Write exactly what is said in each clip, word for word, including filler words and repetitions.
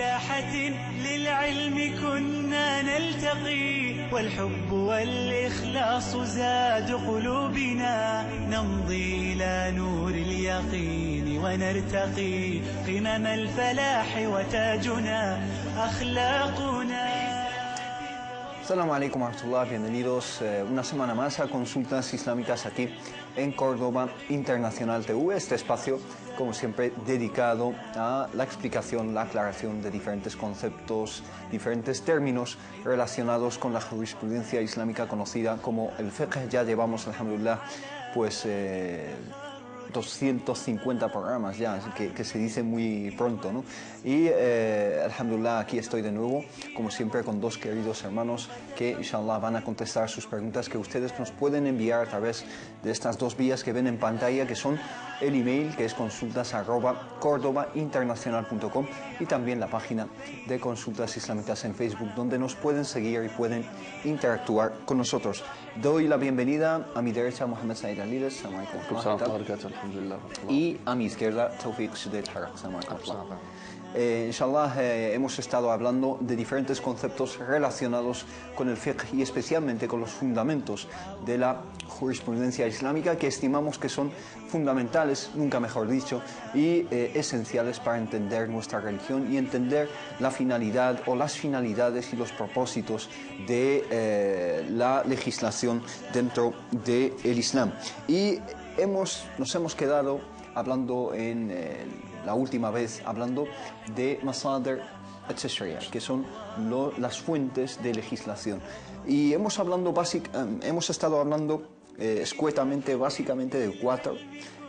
ساحة للعلم كنا نلتقي والحب والإخلاص زاد قلوبنا نمضي إلى نور اليقين ونرتقي قمم الفلاح وتاجنا أخلاقنا. Assalamu alaikum warahmatullah, bienvenidos eh, una semana más a Consultas Islámicas aquí en Córdoba Internacional T V, este espacio como siempre dedicado a la explicación, la aclaración de diferentes conceptos, diferentes términos relacionados con la jurisprudencia islámica conocida como el fiqh. Ya llevamos, alhamdulillah, pues eh, doscientos cincuenta programas ya, que, que se dice muy pronto, ¿no? Y eh, alhamdulillah, aquí estoy de nuevo, como siempre, con dos queridos hermanos que, inshallah, van a contestar sus preguntas que ustedes nos pueden enviar a través de estas dos vías que ven en pantalla, que son el email, que es consultas arroba córdoba internacional punto com, y también la página de Consultas Islámicas en Facebook, donde nos pueden seguir y pueden interactuar con nosotros. Doy la bienvenida a mi derecha, Mohamed Said Alides, y a mi izquierda, Tawfiq Sudeid Harak. Eh, Inshallah, eh, hemos estado hablando de diferentes conceptos relacionados con el fiqh y especialmente con los fundamentos de la jurisprudencia islámica, que estimamos que son fundamentales, nunca mejor dicho, y eh, esenciales para entender nuestra religión y entender la finalidad o las finalidades y los propósitos de eh, la legislación dentro del Islam. Y hemos, nos hemos quedado hablando en... Eh, la última vez hablando de Masader et Teshiria, que son lo, las fuentes de legislación. Y hemos, hablando basic, um, hemos estado hablando eh, escuetamente, básicamente, de cuatro,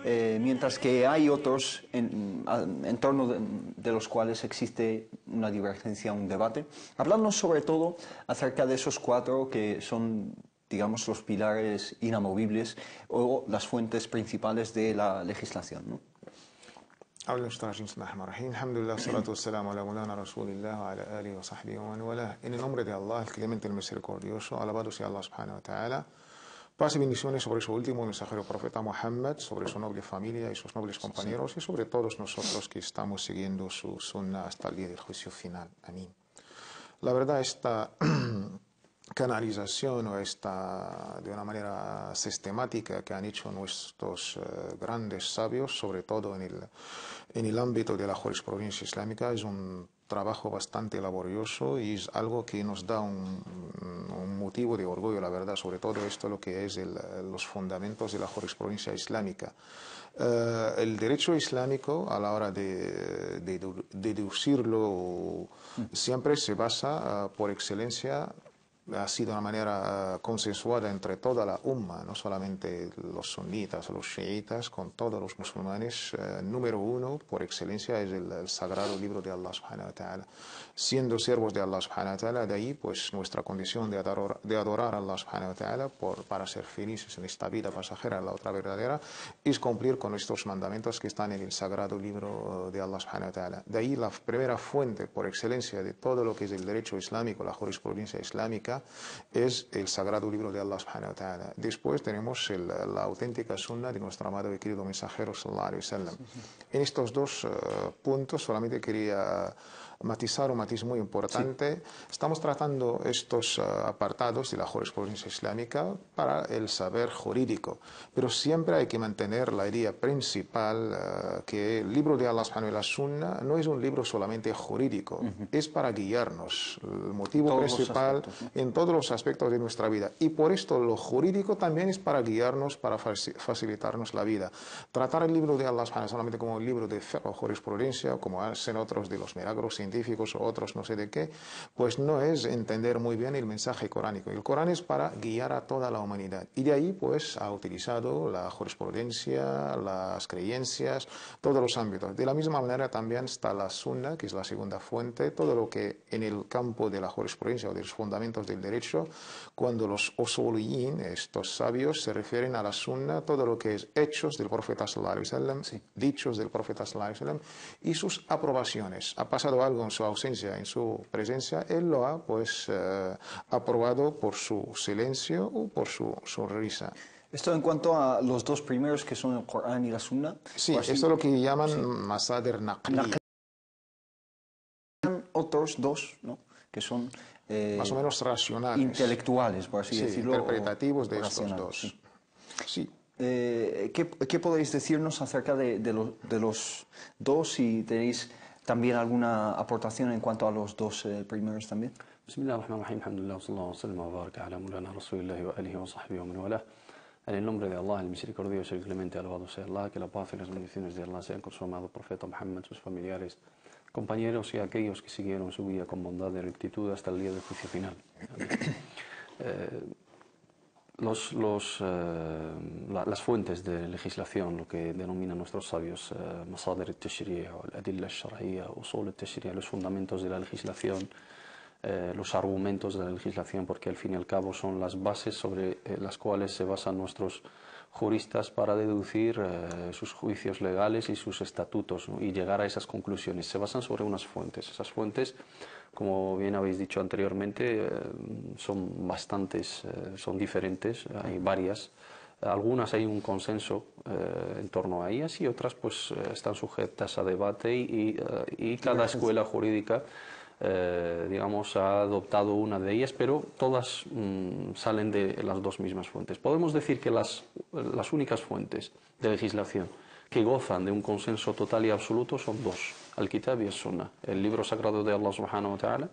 eh, mientras que hay otros en, en torno de, de los cuales existe una divergencia, un debate. Hablando sobre todo acerca de esos cuatro que son, digamos, los pilares inamovibles o las fuentes principales de la legislación, ¿no? En el nombre de Allah, el clemente, el misericordioso, alabado sea Allah subhanahu wa ta'ala. Paz y bendiciones sobre su último mensajero profeta Mohammed, sobre su noble familia y sus nobles compañeros, y sobre todos nosotros que estamos siguiendo su sunnah hasta el día del juicio final. Amén. La verdad, esta canalización o esta, de una manera sistemática, que han hecho nuestros eh, grandes sabios, sobre todo en el, en el ámbito de la jurisprudencia islámica, es un trabajo bastante laborioso y es algo que nos da un, un motivo de orgullo, la verdad, sobre todo esto lo que es el, los fundamentos de la jurisprudencia islámica. Uh, el derecho islámico, a la hora de, de, de deducirlo, mm. siempre se basa uh, por excelencia. Ha sido una manera consensuada entre toda la umma, no solamente los sunitas, los chiitas, con todos los musulmanes. Eh, número uno, por excelencia, es el, el sagrado libro de Allah subhanahu wa ta'ala. Siendo siervos de Allah subhanahu wa ta'ala, de ahí pues nuestra condición de adorar, de adorar a Allah subhanahu wa ta'ala por, para ser felices en esta vida pasajera, la otra verdadera, es cumplir con estos mandamientos que están en el sagrado libro de Allah subhanahu wa ta'ala. De ahí la primera fuente, por excelencia, de todo lo que es el derecho islámico, la jurisprudencia islámica, es el sagrado libro de Allah subhanahu wa ta'ala. Después tenemos el, la auténtica sunnah de nuestro amado y querido mensajero sallallahu alaihi wasallam. En estos dos uh, puntos solamente quería matizar un matiz muy importante. Sí. Estamos tratando estos uh, apartados de la jurisprudencia islámica para el saber jurídico, pero siempre hay que mantener la idea principal uh, que el libro de Allah subhanahu wa ta'ala no es un libro solamente jurídico, uh-huh. es para guiarnos, el motivo todos principal aspectos, ¿no? en todos los aspectos de nuestra vida, y por esto lo jurídico también es para guiarnos, para facilitarnos la vida. Tratar el libro de Allah subhanahu wa ta'ala solamente como un libro de fiqh o jurisprudencia, como hacen otros de los milagros científicos o otros no sé de qué, pues no es entender muy bien el mensaje coránico. El Corán es para guiar a toda la humanidad, y de ahí pues ha utilizado la jurisprudencia, las creencias, todos los ámbitos. De la misma manera también está la sunnah, que es la segunda fuente, todo lo que en el campo de la jurisprudencia o de los fundamentos del derecho, cuando los usuliyin, estos sabios, se refieren a la sunnah, todo lo que es hechos del profeta sallallahu alaihi wasallam, sí. dichos del profeta sallallahu alaihi wasallam y sus aprobaciones. Ha pasado algo en su ausencia, en su presencia, él lo ha pues eh, aprobado por su silencio o por su sonrisa. Esto en cuanto a los dos primeros, que son el Corán y la Sunna. Sí, esto es lo que llaman sí. Masadir Naqli. Otros dos, ¿no?, que son eh, más o menos racionales, intelectuales, por así sí, decirlo, interpretativos de estos dos. Sí. Sí. Eh, ¿qué, ¿Qué podéis decirnos acerca de, de, lo, de los dos? Si tenéis también alguna aportación en cuanto a los dos eh, primeros también. En el nombre de Allah, el misericordioso y el clemente, alabado sea Allah, que la paz y las bendiciones de Allah sean con su amado profeta Mohammed, sus familiares, compañeros y aquellos que siguieron su vida con bondad y rectitud hasta el día del juicio final. Eh, los, los, eh, la, las fuentes de legislación, lo que denominan nuestros sabios, eh, Masader et Teshiria, el Adil et Sharaiya, usul et Teshiria, los fundamentos de la legislación, Eh, los argumentos de la legislación, porque al fin y al cabo son las bases sobre eh, las cuales se basan nuestros juristas para deducir eh, sus juicios legales y sus estatutos, ¿no?, y llegar a esas conclusiones. Se basan sobre unas fuentes. Esas fuentes, como bien habéis dicho anteriormente, eh, son bastantes, eh, son diferentes, hay varias. Algunas hay un consenso eh, en torno a ellas y otras pues están sujetas a debate y, y, y cada escuela jurídica Eh, digamos, ha adoptado una de ellas, pero todas mmm, salen de las dos mismas fuentes. Podemos decir que las, las únicas fuentes de legislación que gozan de un consenso total y absoluto son dos: el Kitab y el Sunnah, el libro sagrado de Allah subhanahu wa ta'ala,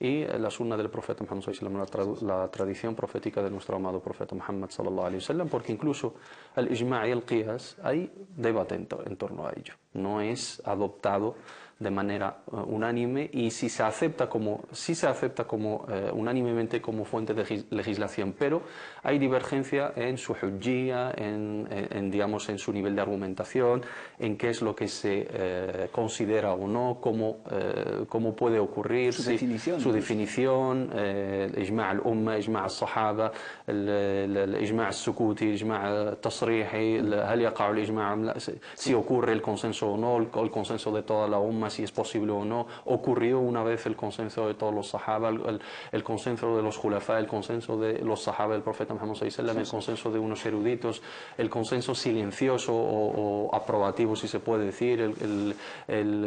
y la Sunnah del profeta Muhammad sallallahu alaihi wasallam, la tradición profética de nuestro amado profeta Muhammad sallallahu alaihi wasallam, porque incluso el ijma' y el qiyas hay debate en, to en torno a ello. No es adoptado de manera uh, unánime, y si se acepta como, si se acepta como eh, unánimemente como fuente de legislación, pero hay divergencia en su hujjía, en, en, en, digamos, en su nivel de argumentación, en qué es lo que se eh, considera o no, cómo, eh, cómo puede ocurrir, su si, definición, su definición eh, el ijma' al-umma, ijma' al-sahaba, el ijma' al-sukuti, el ijma' al-tasrihi, hal yaqa' al-ijma', si ocurre el consenso o no, el, el consenso de toda la umma, si es posible o no, ocurrió una vez el consenso de todos los sahaba, el, el consenso de los julafá, el consenso de los sahaba del profeta Muhammad sallallahu alaihi wasallam, el consenso de unos eruditos, el consenso silencioso o, o aprobativo, si se puede decir, el, el, el,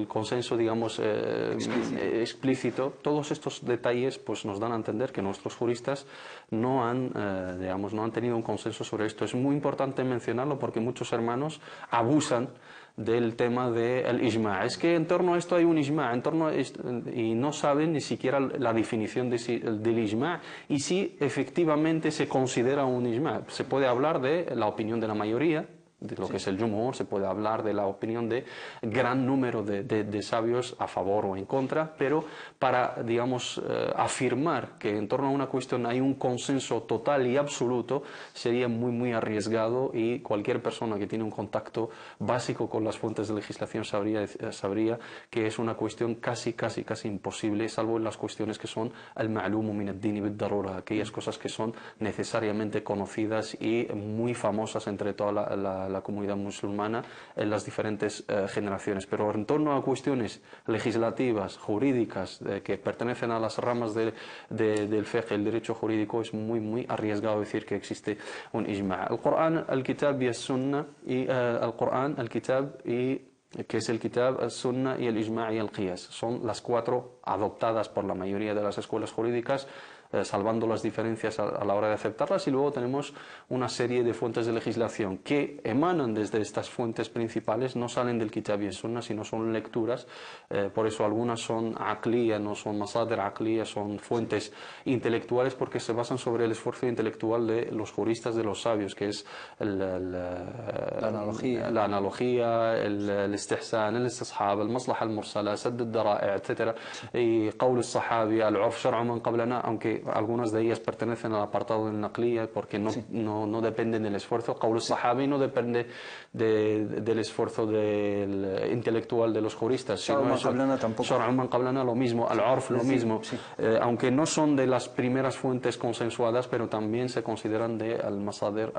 el consenso, digamos, eh, explícito. explícito. Todos estos detalles pues nos dan a entender que nuestros juristas no han, eh, digamos, no han tenido un consenso sobre esto. Es muy importante mencionarlo porque muchos hermanos abusan del tema del ijma'. Es que en torno a esto hay un ijma', en torno a esto, y no saben ni siquiera la definición de si, del ijma' y si efectivamente se considera un ijma'. Se puede hablar de la opinión de la mayoría, de lo sí. que es el jumhur, se puede hablar de la opinión de gran número de, de, de sabios a favor o en contra, pero para, digamos, eh, afirmar que en torno a una cuestión hay un consenso total y absoluto sería muy, muy arriesgado, y cualquier persona que tiene un contacto básico con las fuentes de legislación sabría, sabría que es una cuestión casi, casi, casi imposible, salvo en las cuestiones que son al-ma'lumu min ad-dini bid-darura, aquellas cosas que son necesariamente conocidas y muy famosas entre toda la, la la comunidad musulmana en las diferentes eh, generaciones. Pero en torno a cuestiones legislativas, jurídicas, eh, que pertenecen a las ramas de, de, del fiqh, el derecho jurídico, es muy, muy arriesgado decir que existe un ijma'. El Corán, el Kitab y el Sunnah, y eh, el Corán, el Kitab y que es el Kitab, el Sunnah y el Ijma' y el Qiyas. Son las cuatro adoptadas por la mayoría de las escuelas jurídicas, eh, salvando las diferencias a, a la hora de aceptarlas, y luego tenemos una serie de fuentes de legislación que emanan desde estas fuentes principales, no salen del Kitab y el Sunnah, sino son lecturas, eh, por eso algunas son aqliya, no son masader aqliya, son fuentes intelectuales, porque se basan sobre el esfuerzo intelectual de los juristas, de los sabios, que es el, el, la analogía, la analogía el, el الاستحسان، الاستصحاب، المصلحة المرسلة، سد الذرائع، etcétera. Y قول الصحابي، العرف، شرع من قبلنا، aunque algunas de ellas pertenecen al apartado del naqliya porque no, sí. no, no dependen del esfuerzo. قول الصحابي no depende de, de, del esfuerzo del intelectual de los juristas. Sino شرع من قبلنا tampoco. شرع من قبلنا lo mismo, العرف lo sí, mismo. Sí. Eh, aunque no son de las primeras fuentes consensuadas, pero también se consideran de al masader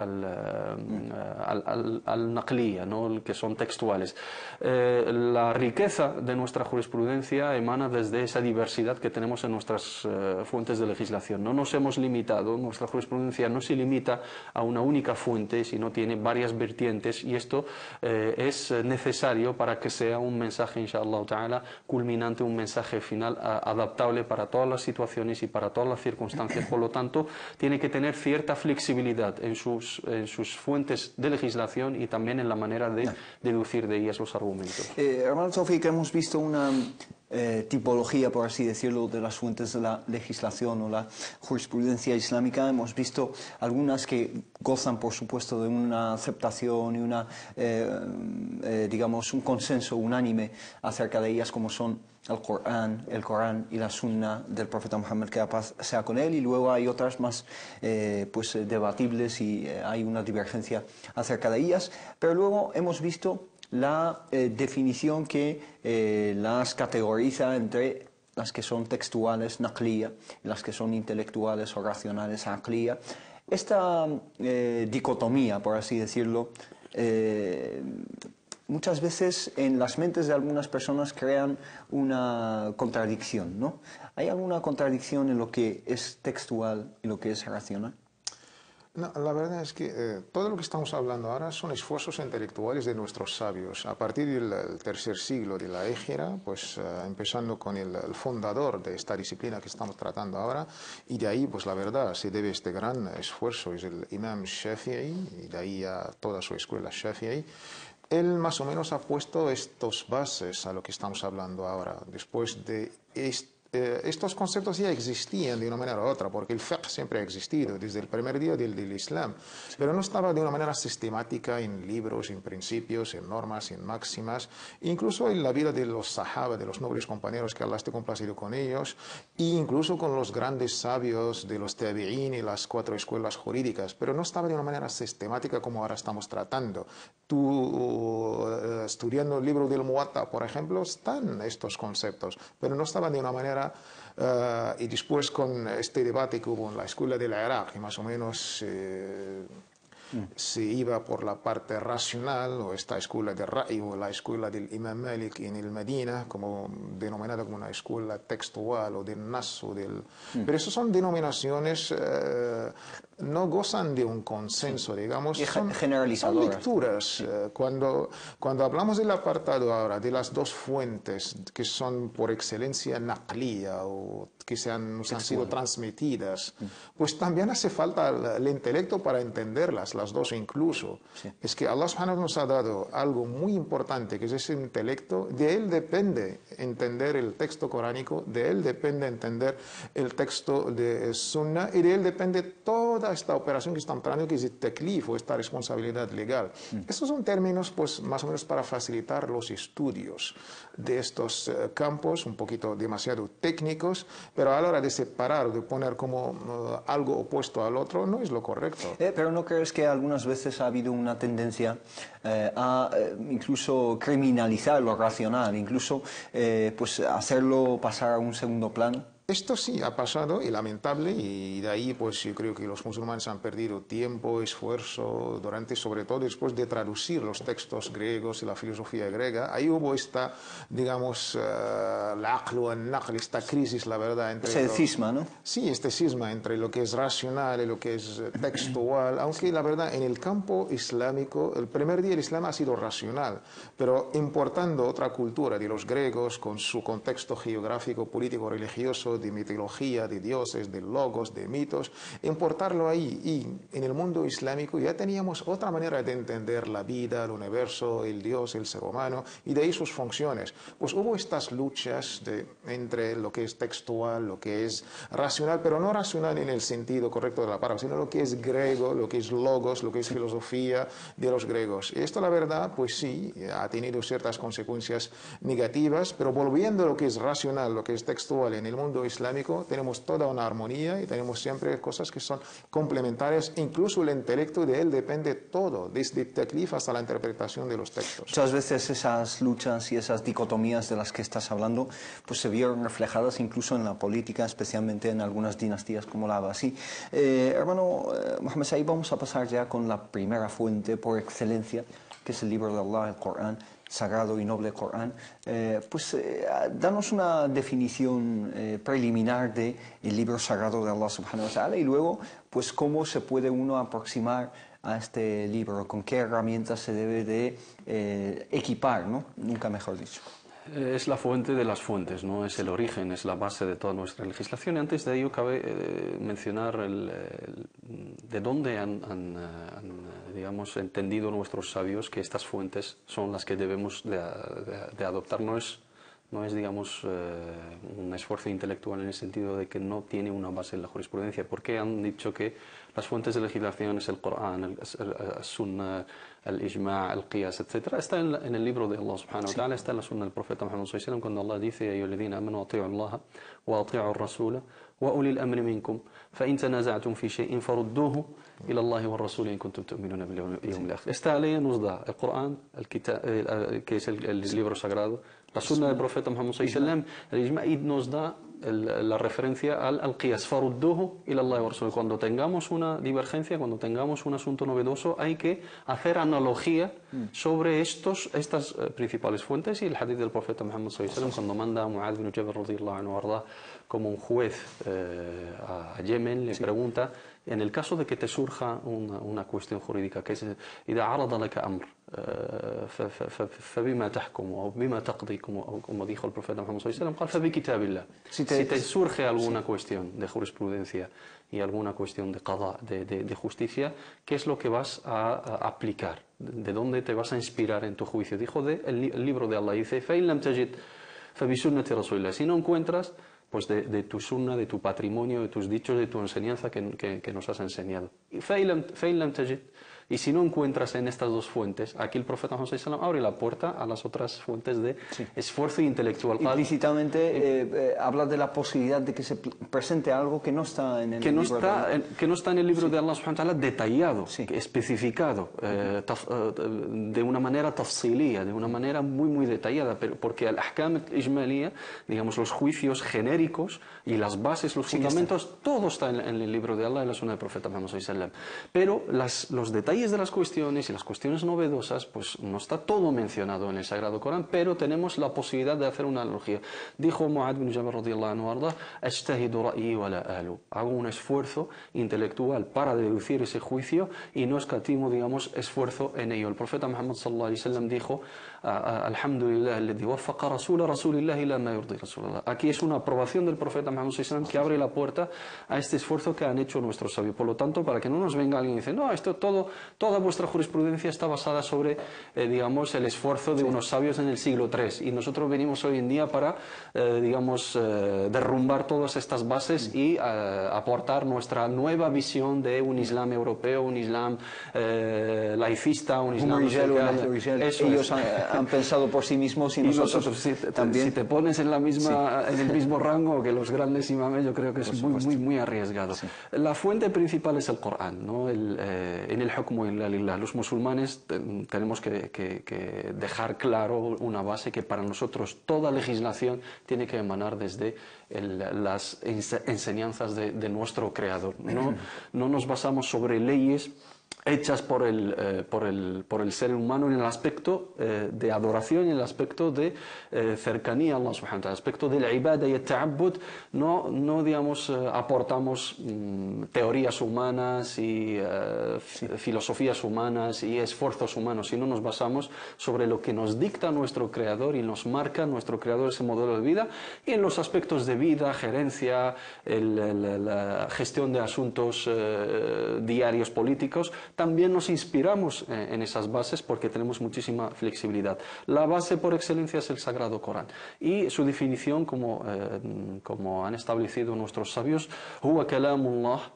al naqliya, ¿no?, que son textuales. Eh, la riqueza de nuestra jurisprudencia emana desde esa diversidad que tenemos en nuestras eh, fuentes de legislación. legislación. No nos hemos limitado, nuestra jurisprudencia no se limita a una única fuente, sino tiene varias vertientes, y esto eh, es necesario para que sea un mensaje, inshallah ta'ala, culminante, un mensaje final a, adaptable para todas las situaciones y para todas las circunstancias. Por lo tanto, tiene que tener cierta flexibilidad en sus, en sus fuentes de legislación y también en la manera de deducir de ellas los argumentos. Eh, hermano Taufik, hemos visto una eh, tipología, por así decirlo, de las fuentes de la legislación o la jurisprudencia islámica. Hemos visto algunas que gozan, por supuesto, de una aceptación y una, eh, eh, digamos, un consenso unánime acerca de ellas, como son el Corán, el Corán y la Sunnah del profeta Mohammed, que la paz sea con él, y luego hay otras más eh, pues, debatibles y eh, hay una divergencia acerca de ellas. Pero luego hemos visto la eh, definición que eh, las categoriza entre las que son textuales, naqliya, las que son intelectuales o racionales, aqliya. Esta eh, dicotomía, por así decirlo, eh, muchas veces en las mentes de algunas personas crean una contradicción, ¿no? ¿Hay alguna contradicción en lo que es textual y lo que es racional? No, la verdad es que eh, todo lo que estamos hablando ahora son esfuerzos intelectuales de nuestros sabios. A partir del tercer siglo de la Hijra, pues eh, empezando con el, el fundador de esta disciplina que estamos tratando ahora, y de ahí, pues la verdad, se debe este gran esfuerzo, es el Imam Shafi'i, y de ahí a toda su escuela Shafi'i. Él más o menos ha puesto estos bases a lo que estamos hablando ahora. Después de est, eh, estos conceptos ya existían de una manera u otra, porque el fiqh siempre ha existido desde el primer día del, del Islam, pero no estaba de una manera sistemática en libros, en principios, en normas, en máximas, incluso en la vida de los sahaba, de los nobles compañeros que Allah esté complacido con ellos, e incluso con los grandes sabios de los tabi'in y las cuatro escuelas jurídicas, pero no estaba de una manera sistemática como ahora estamos tratando. Tú, uh, estudiando el libro del Mu'ata, por ejemplo, están estos conceptos, pero no estaban de una manera... Uh, y después con este debate que hubo en la escuela del Irak, y más o menos eh, mm. se iba por la parte racional, o esta escuela del Ra'i, o la escuela del Imam Malik en el Medina, como denominada como una escuela textual, o del Nas, o del... Mm. Pero esas son denominaciones... Uh, no gozan de un consenso, digamos, son, son lecturas. Cuando, cuando hablamos del apartado ahora, de las dos fuentes que son por excelencia naqliya o que se han, han sido transmitidas, pues también hace falta el, el intelecto para entenderlas, las dos incluso. Sí. Es que Allah subhanahu wa ta'ala nos ha dado algo muy importante, que es ese intelecto. De él depende entender el texto coránico, de él depende entender el texto de Sunnah, y de él depende toda esta operación que están tratando, que es el teklif, o esta responsabilidad legal. Mm. Estos son términos, pues, más o menos para facilitar los estudios de estos eh, campos, un poquito demasiado técnicos, pero a la hora de separar, de poner como uh, algo opuesto al otro, no es lo correcto. Eh, pero ¿no crees que algunas veces ha habido una tendencia eh, a eh, incluso criminalizar lo racional, incluso eh, pues hacerlo pasar a un segundo plano? Esto sí ha pasado, y lamentable, y de ahí pues yo creo que los musulmanes han perdido tiempo, esfuerzo, durante, sobre todo después de traducir los textos griegos y la filosofía griega. Ahí hubo esta, digamos, uh, la aql al naql, esta crisis, la verdad. Entre este los, cisma, ¿no? Sí, este cisma entre lo que es racional y lo que es textual, aunque la verdad en el campo islámico, el primer día del Islam ha sido racional, pero importando otra cultura de los griegos con su contexto geográfico, político, religioso, de mitología, de dioses, de logos, de mitos, importarlo ahí. Y en el mundo islámico ya teníamos otra manera de entender la vida, el universo, el Dios, el ser humano, y de ahí sus funciones. Pues hubo estas luchas de, entre lo que es textual, lo que es racional, pero no racional en el sentido correcto de la palabra, sino lo que es griego, lo que es logos, lo que es filosofía de los griegos. Y esto, la verdad, pues sí, ha tenido ciertas consecuencias negativas, pero volviendo a lo que es racional, lo que es textual en el mundo islámico, tenemos toda una armonía y tenemos siempre cosas que son complementarias, incluso el intelecto, de él depende todo, desde el taklif hasta la interpretación de los textos. Muchas veces esas luchas y esas dicotomías de las que estás hablando pues se vieron reflejadas incluso en la política, especialmente en algunas dinastías como la Abasí. Eh, hermano eh, Mohamed Said, vamos a pasar ya con la primera fuente por excelencia, que es el libro de Allah, el Corán. sagrado y noble Corán, eh, pues eh, danos una definición eh, preliminar del libro sagrado de Allah subhanahu wa ta'ala y luego, pues cómo se puede uno aproximar a este libro, con qué herramientas se debe de eh, equipar, ¿no? Nunca mejor dicho. Es la fuente de las fuentes, ¿no? Es el origen, es la base de toda nuestra legislación. Y antes de ello cabe eh, mencionar el, el, de dónde han, han, han digamos, entendido nuestros sabios que estas fuentes son las que debemos de, de, de adoptar. No es, no es digamos, eh, un esfuerzo intelectual en el sentido de que no tiene una base en la jurisprudencia. ¿Por qué han dicho que las fuentes de legislación es el Corán, el, el, el Sunnah, el Ijma', el Qiyas, etcétera? Está en, en el libro de Allah subhanahu wa ta'ala, está en la Sunnah del Profeta Muhammad sallallahu alaihi wasallam, cuando Allah dice: ayyuhalladhina amanu ati'u Allaha wa ati'u ar-rasula wa ulil amri minkum fa in tanaza'tum fi shay'in farudduhu ila Allahi wa ar-rasuli in kuntum tu'minuna bil yawmil akhir. Esta ley nos da el Corán, el kitab, que es el, el libro sagrado, la Sunnah del Profeta Muhammad sallallahu alaihi wasallam, el Ijma', y nos da El, la referencia al, al qiyas, farudduhu ila Allah wa rasul. Cuando tengamos una divergencia, cuando tengamos un asunto novedoso, hay que hacer analogía sobre estos, estas eh, principales fuentes. Y el hadith del profeta Muhammad sallallahu alaihi wasallam, cuando manda a Mu'ad bin Uchebel radiyallahu anhu arda como un juez eh, a Yemen, le sí. pregunta: en el caso de que te surja una, una cuestión jurídica, que es idha arada laka amr fabima tahkum o bima taqdi, como dijo el profeta Muhammad sallallahu alaihi wasallam, fabi kitabillah. Si te surge alguna sí. cuestión de jurisprudencia y alguna cuestión de qada, de, de, de justicia, ¿qué es lo que vas a, a aplicar? ¿De dónde te vas a inspirar en tu juicio? Dijo de, el, el libro de Allah. Dice: fa in lam tajid fabi sunnati rasulillah. Si no encuentras, pues de, de tu sunna, de tu patrimonio, de tus dichos, de tu enseñanza que, que, que nos has enseñado. Y si no encuentras en estas dos fuentes, aquí el profeta Muhammad sallallahu alaihi wasallam abre la puerta a las otras fuentes de sí. esfuerzo intelectual. Implícitamente eh, eh, habla de la posibilidad de que se presente algo que no está en el que libro, no está, de... en, que no está en el libro sí. de Allah subhanahu wa ta'ala detallado, sí. especificado, uh-huh. eh, taf, eh, de una manera tafsilía, de una manera muy muy detallada, pero porque el ahkam ijmalía, digamos los juicios genéricos y las bases, los sí, fundamentos, está. todo está en, en el libro de Allah y la sunna del profeta Muhammad sallallahu alaihi wasallam. Pero las, los detalles de las cuestiones y las cuestiones novedosas, pues no está todo mencionado en el Sagrado Corán, pero tenemos la posibilidad de hacer una analogía. Dijo Mu'ad bin Jabal radiyallahu anhu arda: ajtahidu ra'yi wa la ahlu. Hago un esfuerzo intelectual para deducir ese juicio y no escatimo, digamos, esfuerzo en ello. El profeta Muhammad sallallahu alaihi wasallam dijo: alhamdulillah alladhi waffaqa rasula rasulillah ila ma yurdi rasulullah. Aquí es una aprobación del profeta Muhammad sallallahu alaihi wasallam que abre la puerta a este esfuerzo que han hecho nuestros sabios. Por lo tanto, para que no nos venga alguien y dice: no, esto todo... Toda vuestra jurisprudencia está basada sobre, eh, digamos, el esfuerzo de unos sabios en el siglo tres. Y nosotros venimos hoy en día para, eh, digamos, eh, derrumbar todas estas bases y eh, aportar nuestra nueva visión de un Islam europeo, un Islam eh, laicista, un Islam... Ellos han, han pensado por sí mismos y, y nosotros, nosotros si te, también. Si te pones en, la misma, sí. en el mismo rango que los grandes imames, yo creo que es muy, muy, muy arriesgado. Sí. La fuente principal es el Corán, ¿no? El, eh, en el hukm. Los musulmanes tenemos que, que, que dejar claro una base, que para nosotros toda legislación tiene que emanar desde el, las enseñanzas de, de nuestro creador. No, no nos basamos sobre leyes hechas por el, eh, por, el, por el ser humano en el aspecto eh, de adoración, en el aspecto de eh, cercanía a Allah subhanahu wa ta'ala, el aspecto del ibada y el ta'abbud. No, no digamos, eh, aportamos mm, teorías humanas y eh, sí. filosofías humanas y esfuerzos humanos, sino nos basamos sobre lo que nos dicta nuestro creador y nos marca nuestro creador ese modelo de vida, y en los aspectos de vida, gerencia, el, el, la gestión de asuntos eh, diarios políticos. También nos inspiramos en esas bases porque tenemos muchísima flexibilidad. La base por excelencia es el Sagrado Corán. Y su definición, como, eh, como han establecido nuestros sabios, huwa kalamullah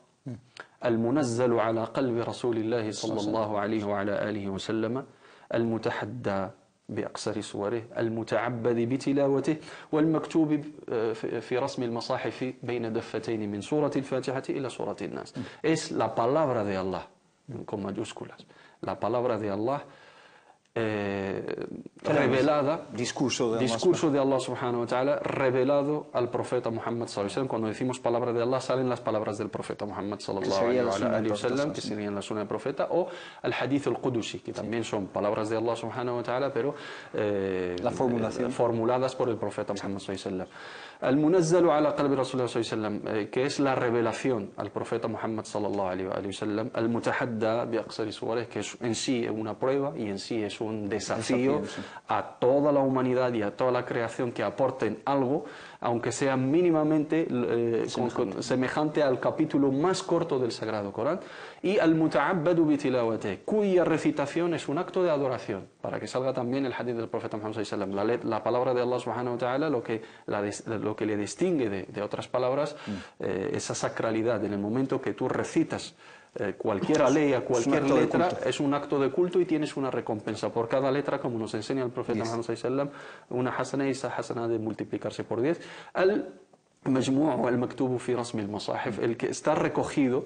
al-munazzalu ala qalbi rasulillahi sallallahu alayhi wa ala alihi wa sallam al-mutahadda بأقصر صوره المتعبد بتلاوته والمكتوب في رسم المصاحف بين دفتين من سورة الفاتحة إلى سورة الناس. Es la palabra de Allah, con mayúsculas, la palabra de Allah eh, revelada, discurso de, discurso de Allah subhanahu wa ta'ala, revelado al profeta Muhammad sallallahu alaihi wasallam. Cuando decimos palabra de Allah, salen las palabras del profeta Muhammad sallallahu alaihi wasallam, que serían la sunna del profeta, o el Hadith al-Qudusi, que también son palabras de Allah subhanahu wa ta'ala, pero eh, la formulación. formuladas por el profeta Muhammad sallallahu alaihi wasallam. El munazzalu ala qalbi Rasulullah sallallahu alaihi wasallam, que es la revelación al profeta Muhammad sallallahu alaihi wasallam, el mutahadda bi aqsari suwarih, que es en sí una prueba y en sí es un desafío, desafío sí. a toda la humanidad y a toda la creación que aporten algo, aunque sea mínimamente eh, semejante. Con, semejante al capítulo más corto del Sagrado Corán, y al muta'abbadu bi tilawatih, cuya recitación es un acto de adoración, para que salga también el hadith del profeta Muhammad sallallahu alaihi wasallam, la, la palabra de Allah subhanahu wa ta'ala, lo que, la des, lo que le distingue de, de otras palabras, mm. eh, esa sacralidad. En el momento que tú recitas Eh, cualquier ley a cualquier letra es un acto de culto y tienes una recompensa por cada letra, como nos enseña el profeta Muhammad sallallahu alaihi wasallam, una hasana, y esa hasana de multiplicarse por diez. Al majmuu al maktubu fi rasm al masahif, el que está recogido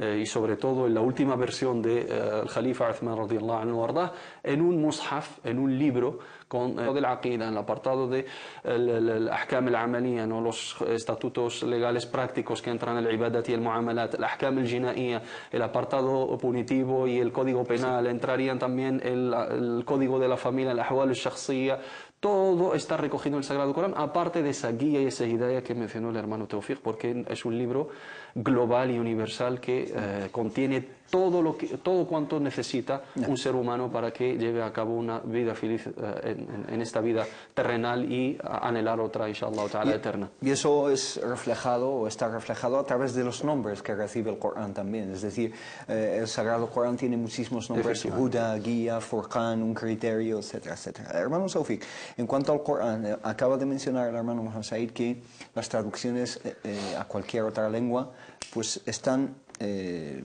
eh, y sobre todo en la última versión del de, eh, Khalifa Uthman radiyallahu anhu wardah, en un mushaf, en un libro con el aqida, en el apartado de el ahkam al-amaliya, no, los estatutos legales prácticos que entran el ibadat y el muamalat, el ahkam al-jinaiya, el apartado punitivo y el código penal, entrarían también el, el código de la familia, el ahwal al-shakhsiyya. Todo está recogido en el Sagrado Corán, aparte de esa guía y esa hidayah que mencionó el hermano Tawfiq, porque es un libro global y universal que eh, contiene todo lo que, todo cuanto necesita un ser humano para que lleve a cabo una vida feliz eh, en, en esta vida terrenal y anhelar otra, inshallah ta'ala, eterna. Y eso es reflejado, o está reflejado, a través de los nombres que recibe el Corán también. Es decir, eh, el Sagrado Corán tiene muchísimos nombres: Huda, guía, Furqán, un criterio, etcétera, etcétera. Hermano Tawfiq, en cuanto al Corán, acaba de mencionar el hermano Mohamed Said que las traducciones eh, a cualquier otra lengua pues están eh,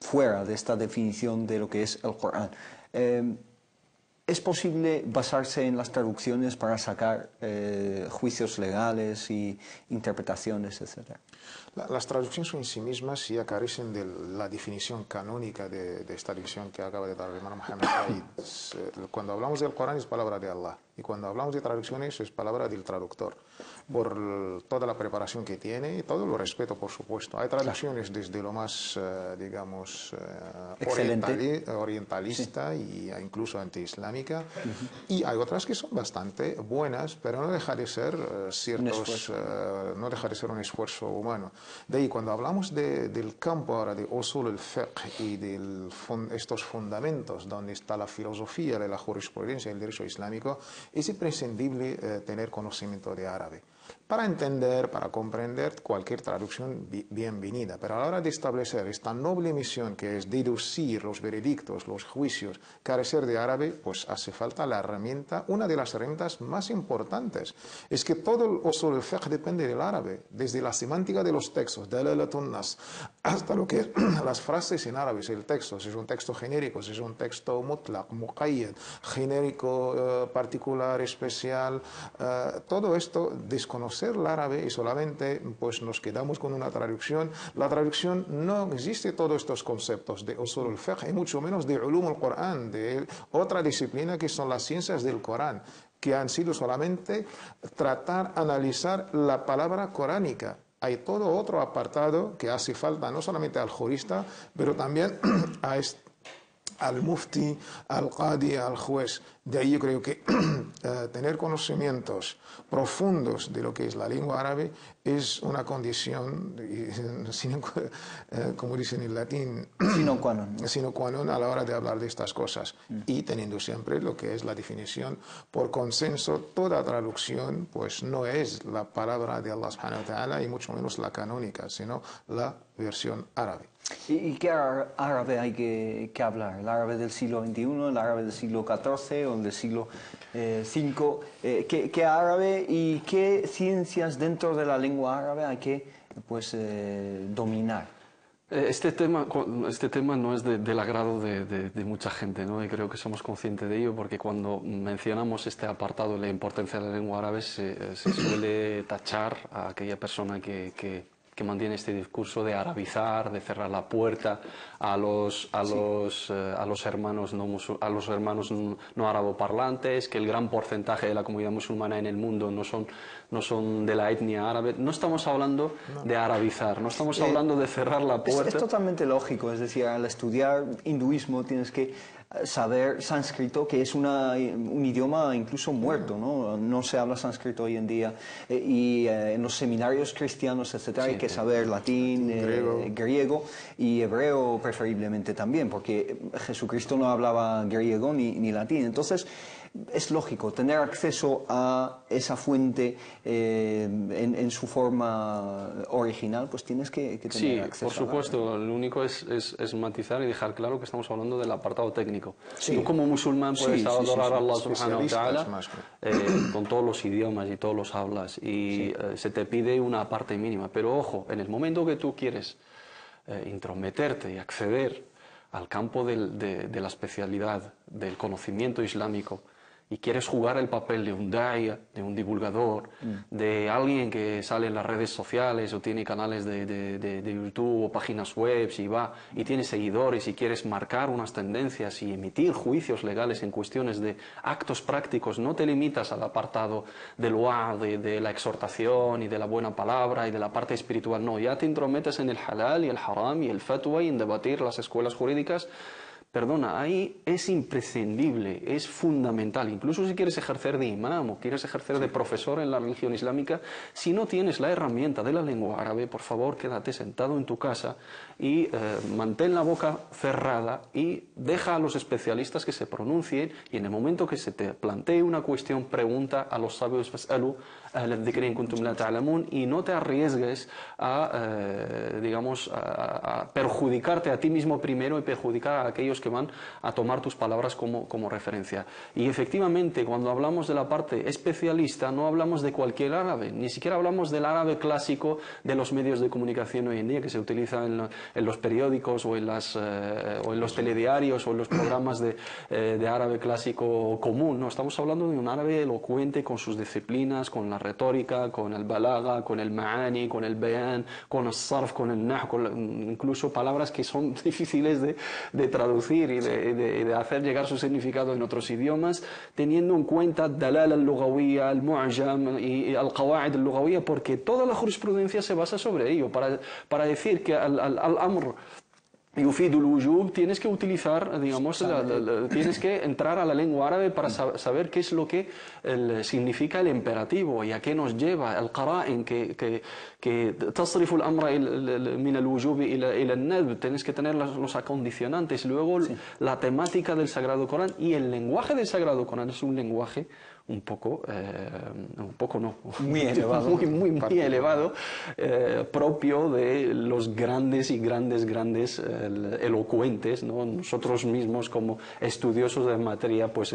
fuera de esta definición de lo que es el Corán. Eh, ¿Es posible basarse en las traducciones para sacar eh, juicios legales y interpretaciones, etcétera? La, las traducciones en sí mismas ya carecen de la definición canónica de, de esta definición que acaba de dar el hermano Mohamed Said. Cuando hablamos del Corán es palabra de Allah, y cuando hablamos de traducciones es palabra del traductor, por toda la preparación que tiene y todo el respeto, por supuesto. Hay traducciones desde lo más, eh, digamos, eh, orientali orientalista sí. e incluso antiislámica, uh-huh. y hay otras que son bastante buenas, pero no deja de ser eh, ciertos, eh, no deja de ser un esfuerzo humano. De ahí, cuando hablamos de, del campo ahora de usul al-fiqh y de fun estos fundamentos donde está la filosofía de la jurisprudencia y el derecho islámico, es imprescindible eh, tener conocimiento de árabe para entender, para comprender cualquier traducción bienvenida. Pero a la hora de establecer esta noble misión que es deducir los veredictos, los juicios, carecer de árabe, pues hace falta la herramienta, una de las herramientas más importantes. Es que todo el usul al-fiqh depende del árabe, desde la semántica de los textos, dalalatun nas, hasta lo que es las frases en árabe, el texto, si es un texto genérico, si es un texto mutlaq, muqayyad, genérico, eh, particular, especial, eh, todo esto desconocido. El árabe, y solamente pues nos quedamos con una traducción. La traducción no existe todos estos conceptos de usul al-fiqh y mucho menos de ulum al-Qur'an, de otra disciplina que son las ciencias del Corán, que han sido solamente tratar, analizar la palabra coránica. Hay todo otro apartado que hace falta no solamente al jurista, pero también a este al mufti, al qadi, al juez. De ahí yo creo que eh, tener conocimientos profundos de lo que es la lengua árabe es una condición, y, sino, eh, como dicen en latín, sino qua non, sino qua non, a la hora de hablar de estas cosas. Mm. Y teniendo siempre lo que es la definición por consenso, toda traducción pues no es la palabra de Allah subhanahu wa ta'ala y mucho menos la canónica, sino la versión árabe. ¿Y, y qué árabe hay que, que hablar? ¿El árabe del siglo veintiuno, el árabe del siglo catorce o el del siglo cinco? Eh, eh, ¿qué, ¿Qué árabe y qué ciencias dentro de la lengua árabe hay que pues, eh, dominar? Este tema, este tema no es de, del agrado de, de, de mucha gente, ¿no? Y creo que somos conscientes de ello, porque cuando mencionamos este apartado, la importancia de la lengua árabe, se, se suele tachar a aquella persona que... que que mantiene este discurso de arabizar, de cerrar la puerta a los, a los, sí. eh, a los hermanos no a los hermanos no áraboparlantes, que el gran porcentaje de la comunidad musulmana en el mundo no son, no son de la etnia árabe. No estamos hablando no. de arabizar, no estamos eh, hablando de cerrar la puerta. Es, es totalmente lógico, es decir, al estudiar hinduismo tienes que saber sánscrito, que es una, un idioma incluso muerto, ¿no? No se habla sánscrito hoy en día. Eh, y eh, en los seminarios cristianos, etcétera, sí, hay que saber latín, latín eh, griego. griego y hebreo preferiblemente también, porque Jesucristo no hablaba griego ni, ni latín. Entonces, es lógico tener acceso a esa fuente eh, en, en su forma original, pues tienes que, que tener sí, acceso. Sí, por supuesto. A la... Lo único es, es, es matizar y dejar claro que estamos hablando del apartado técnico. Sí. Tú como musulmán puedes sí, adorar sí, sí, sí, a Allah subhanahu wa ta'ala eh, con todos los idiomas y todos los hablas y sí. eh, se te pide una parte mínima. Pero ojo, en el momento que tú quieres eh, intrometerte y acceder al campo del, de, de la especialidad del conocimiento islámico, y quieres jugar el papel de un daya, de un divulgador, mm. de alguien que sale en las redes sociales o tiene canales de, de, de, de YouTube o páginas web y va y tiene seguidores y quieres marcar unas tendencias y emitir juicios legales en cuestiones de actos prácticos, no te limitas al apartado del wa'ad, de, de la exhortación y de la buena palabra y de la parte espiritual, no, ya te intrometes en el halal y el haram y el fatwa y en debatir las escuelas jurídicas. Perdona, ahí es imprescindible, es fundamental, incluso si quieres ejercer de imán o quieres ejercer de profesor en la religión islámica, si no tienes la herramienta de la lengua árabe, por favor, quédate sentado en tu casa y eh, mantén la boca cerrada y deja a los especialistas que se pronuncien, y en el momento que se te plantee una cuestión, pregunta a los sabios, fas'alu ahla adh-dhikri in kuntum la ta'lamun, y no te arriesgues a, eh, digamos, a, a perjudicarte a ti mismo primero y perjudicar a aquellos que van a tomar tus palabras como, como referencia. Y efectivamente, cuando hablamos de la parte especialista, no hablamos de cualquier árabe, ni siquiera hablamos del árabe clásico de los medios de comunicación hoy en día, que se utiliza en, en los periódicos o en, las, eh, o en los telediarios o en los programas de, eh, de árabe clásico común. No, estamos hablando de un árabe elocuente con sus disciplinas, con la retórica, con el balaga, con el ma'ani, con el bayan, con el sarf, con el nah, con la, incluso palabras que son difíciles de, de traducir y de, de, de hacer llegar su significado en otros idiomas, teniendo en cuenta dalal al-lugawiyya, al-mu'jam y al-qawaid al-lugawiyya, porque toda la jurisprudencia se basa sobre ello. Para, para decir que al-amr yufid al-wujub, tienes que utilizar, digamos, la, la, la, tienes que entrar a la lengua árabe para sab saber qué es lo que el, significa el imperativo y a qué nos lleva el qara'in, que, que, que tasrifu al-amra min al-wujub ila al-nadb. Tienes que tener las, los acondicionantes, luego sí. la temática del Sagrado Corán, y el lenguaje del Sagrado Corán es un lenguaje un poco, eh, un poco no, muy elevado, muy, muy, muy elevado eh, propio de los grandes y grandes, grandes eh, elocuentes, ¿no? Nosotros mismos como estudiosos de materia, pues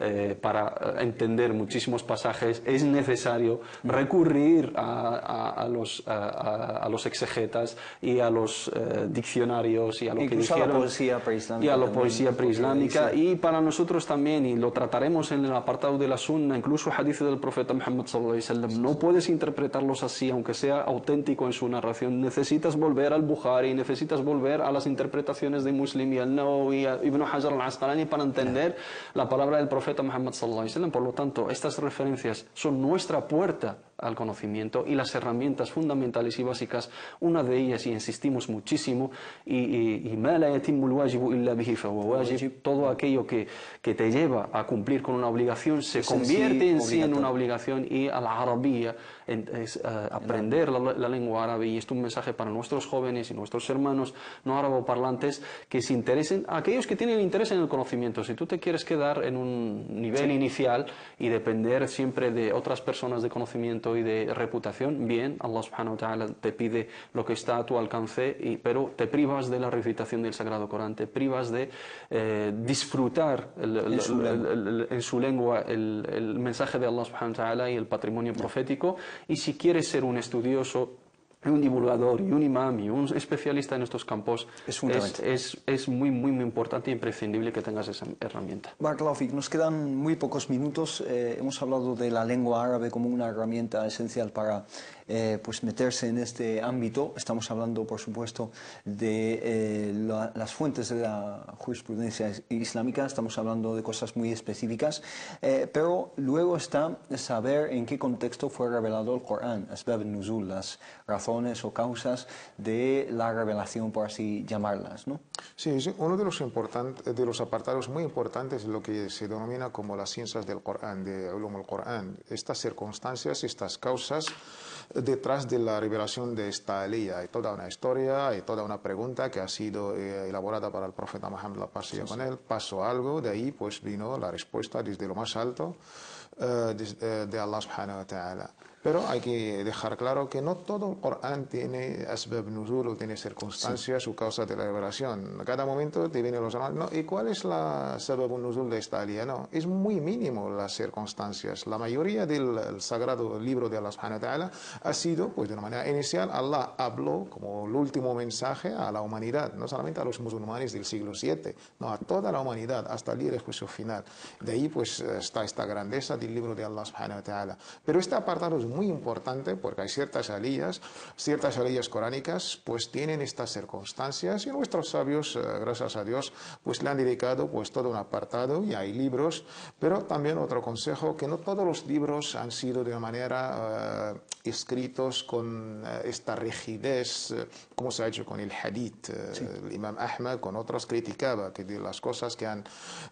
eh, para entender muchísimos pasajes es necesario recurrir a, a, a, los, a, a los exegetas y a los eh, diccionarios y a lo Incluso que dijeron, a la poesía preislámica. Y a la también, poesía preislámica, y para nosotros también, y lo trataremos en el apartado de la Sunnah, incluso hadith del profeta Muhammad sallallahu alaihi wasallam, no puedes interpretarlos así, aunque sea auténtico en su narración. Necesitas volver al Bukhari, necesitas volver a las interpretaciones de Muslim y al Nawawi, ibn Hajar al-Asqalani, para entender la palabra del profeta Muhammad sallallahu alaihi wasallam. Por lo tanto, estas referencias son nuestra puerta al conocimiento y las herramientas fundamentales y básicas. Una de ellas, y insistimos muchísimo, y, y, y ma la yatimmu al-wajibu illa bihi fahuwa wajib, todo aquello que, que te lleva a cumplir con una obligación se convierte en sí en una obligación, y a la arabía, en, es, uh, aprender la, la lengua árabe. Y esto es un mensaje para nuestros jóvenes y nuestros hermanos no áraboparlantes que se interesen, aquellos que tienen interés en el conocimiento. Si tú te quieres quedar en un nivel sí. inicial y depender siempre de otras personas de conocimiento y de reputación, bien, Allah subhanahu wa ta'ala te pide lo que está a tu alcance, y, pero te privas de la recitación del Sagrado Corán, te privas de eh, disfrutar el, el, en, su el, el, el, en su lengua el, el mensaje de Allah subhanahu wa ta'ala y el patrimonio profético. Y si quieres ser un estudioso un divulgador y un imam y un especialista en estos campos es, es, es, es muy, muy, muy importante e imprescindible que tengas esa herramienta. Barakallahu fik, nos quedan muy pocos minutos. Eh, hemos hablado de la lengua árabe como una herramienta esencial para eh, pues meterse en este ámbito. Estamos hablando, por supuesto, de eh, la, las fuentes de la jurisprudencia islámica. Estamos hablando de cosas muy específicas. Eh, pero luego está saber en qué contexto fue revelado el Corán, Asbab al-Nuzul, las razones o causas de la revelación, por así llamarlas, ¿no? Sí, sí, uno de los, importantes, de los apartados muy importantes es lo que se denomina como las ciencias del Corán, de ulum al-Corán. Estas circunstancias, estas causas detrás de la revelación de esta ley. Hay toda una historia, hay toda una pregunta que ha sido eh, elaborada para el profeta Mohammed, la paz y sí, sí. con él. Pasó algo, de ahí pues vino la respuesta desde lo más alto eh, de, de Allah subhanahu wa ta'ala. Pero hay que dejar claro que no todo el Corán tiene asbab nuzul o tiene circunstancias sí. o causas de la revelación. A cada momento te vienen los hermanos, ¿no? ¿Y cuál es la asbab nuzul de esta alía? No, es muy mínimo las circunstancias. La mayoría del sagrado libro de Allah subhanahu wa ta'ala ha sido, pues de una manera inicial, Allah habló como el último mensaje a la humanidad, no solamente a los musulmanes del siglo siete, no, a toda la humanidad, hasta el día del juicio final. De ahí pues está esta grandeza del libro de Allah subhanahu wa ta'ala. Pero este apartado es muy importante porque hay ciertas alías, ciertas alías coránicas, pues tienen estas circunstancias y nuestros sabios, gracias a Dios, pues le han dedicado pues todo un apartado y hay libros, pero también otro consejo, que no todos los libros han sido de una manera uh, escritos con uh, esta rigidez, uh, como se ha hecho con el Hadith. Uh, sí. El Imam Ahmad con otros criticaba que de las cosas que han,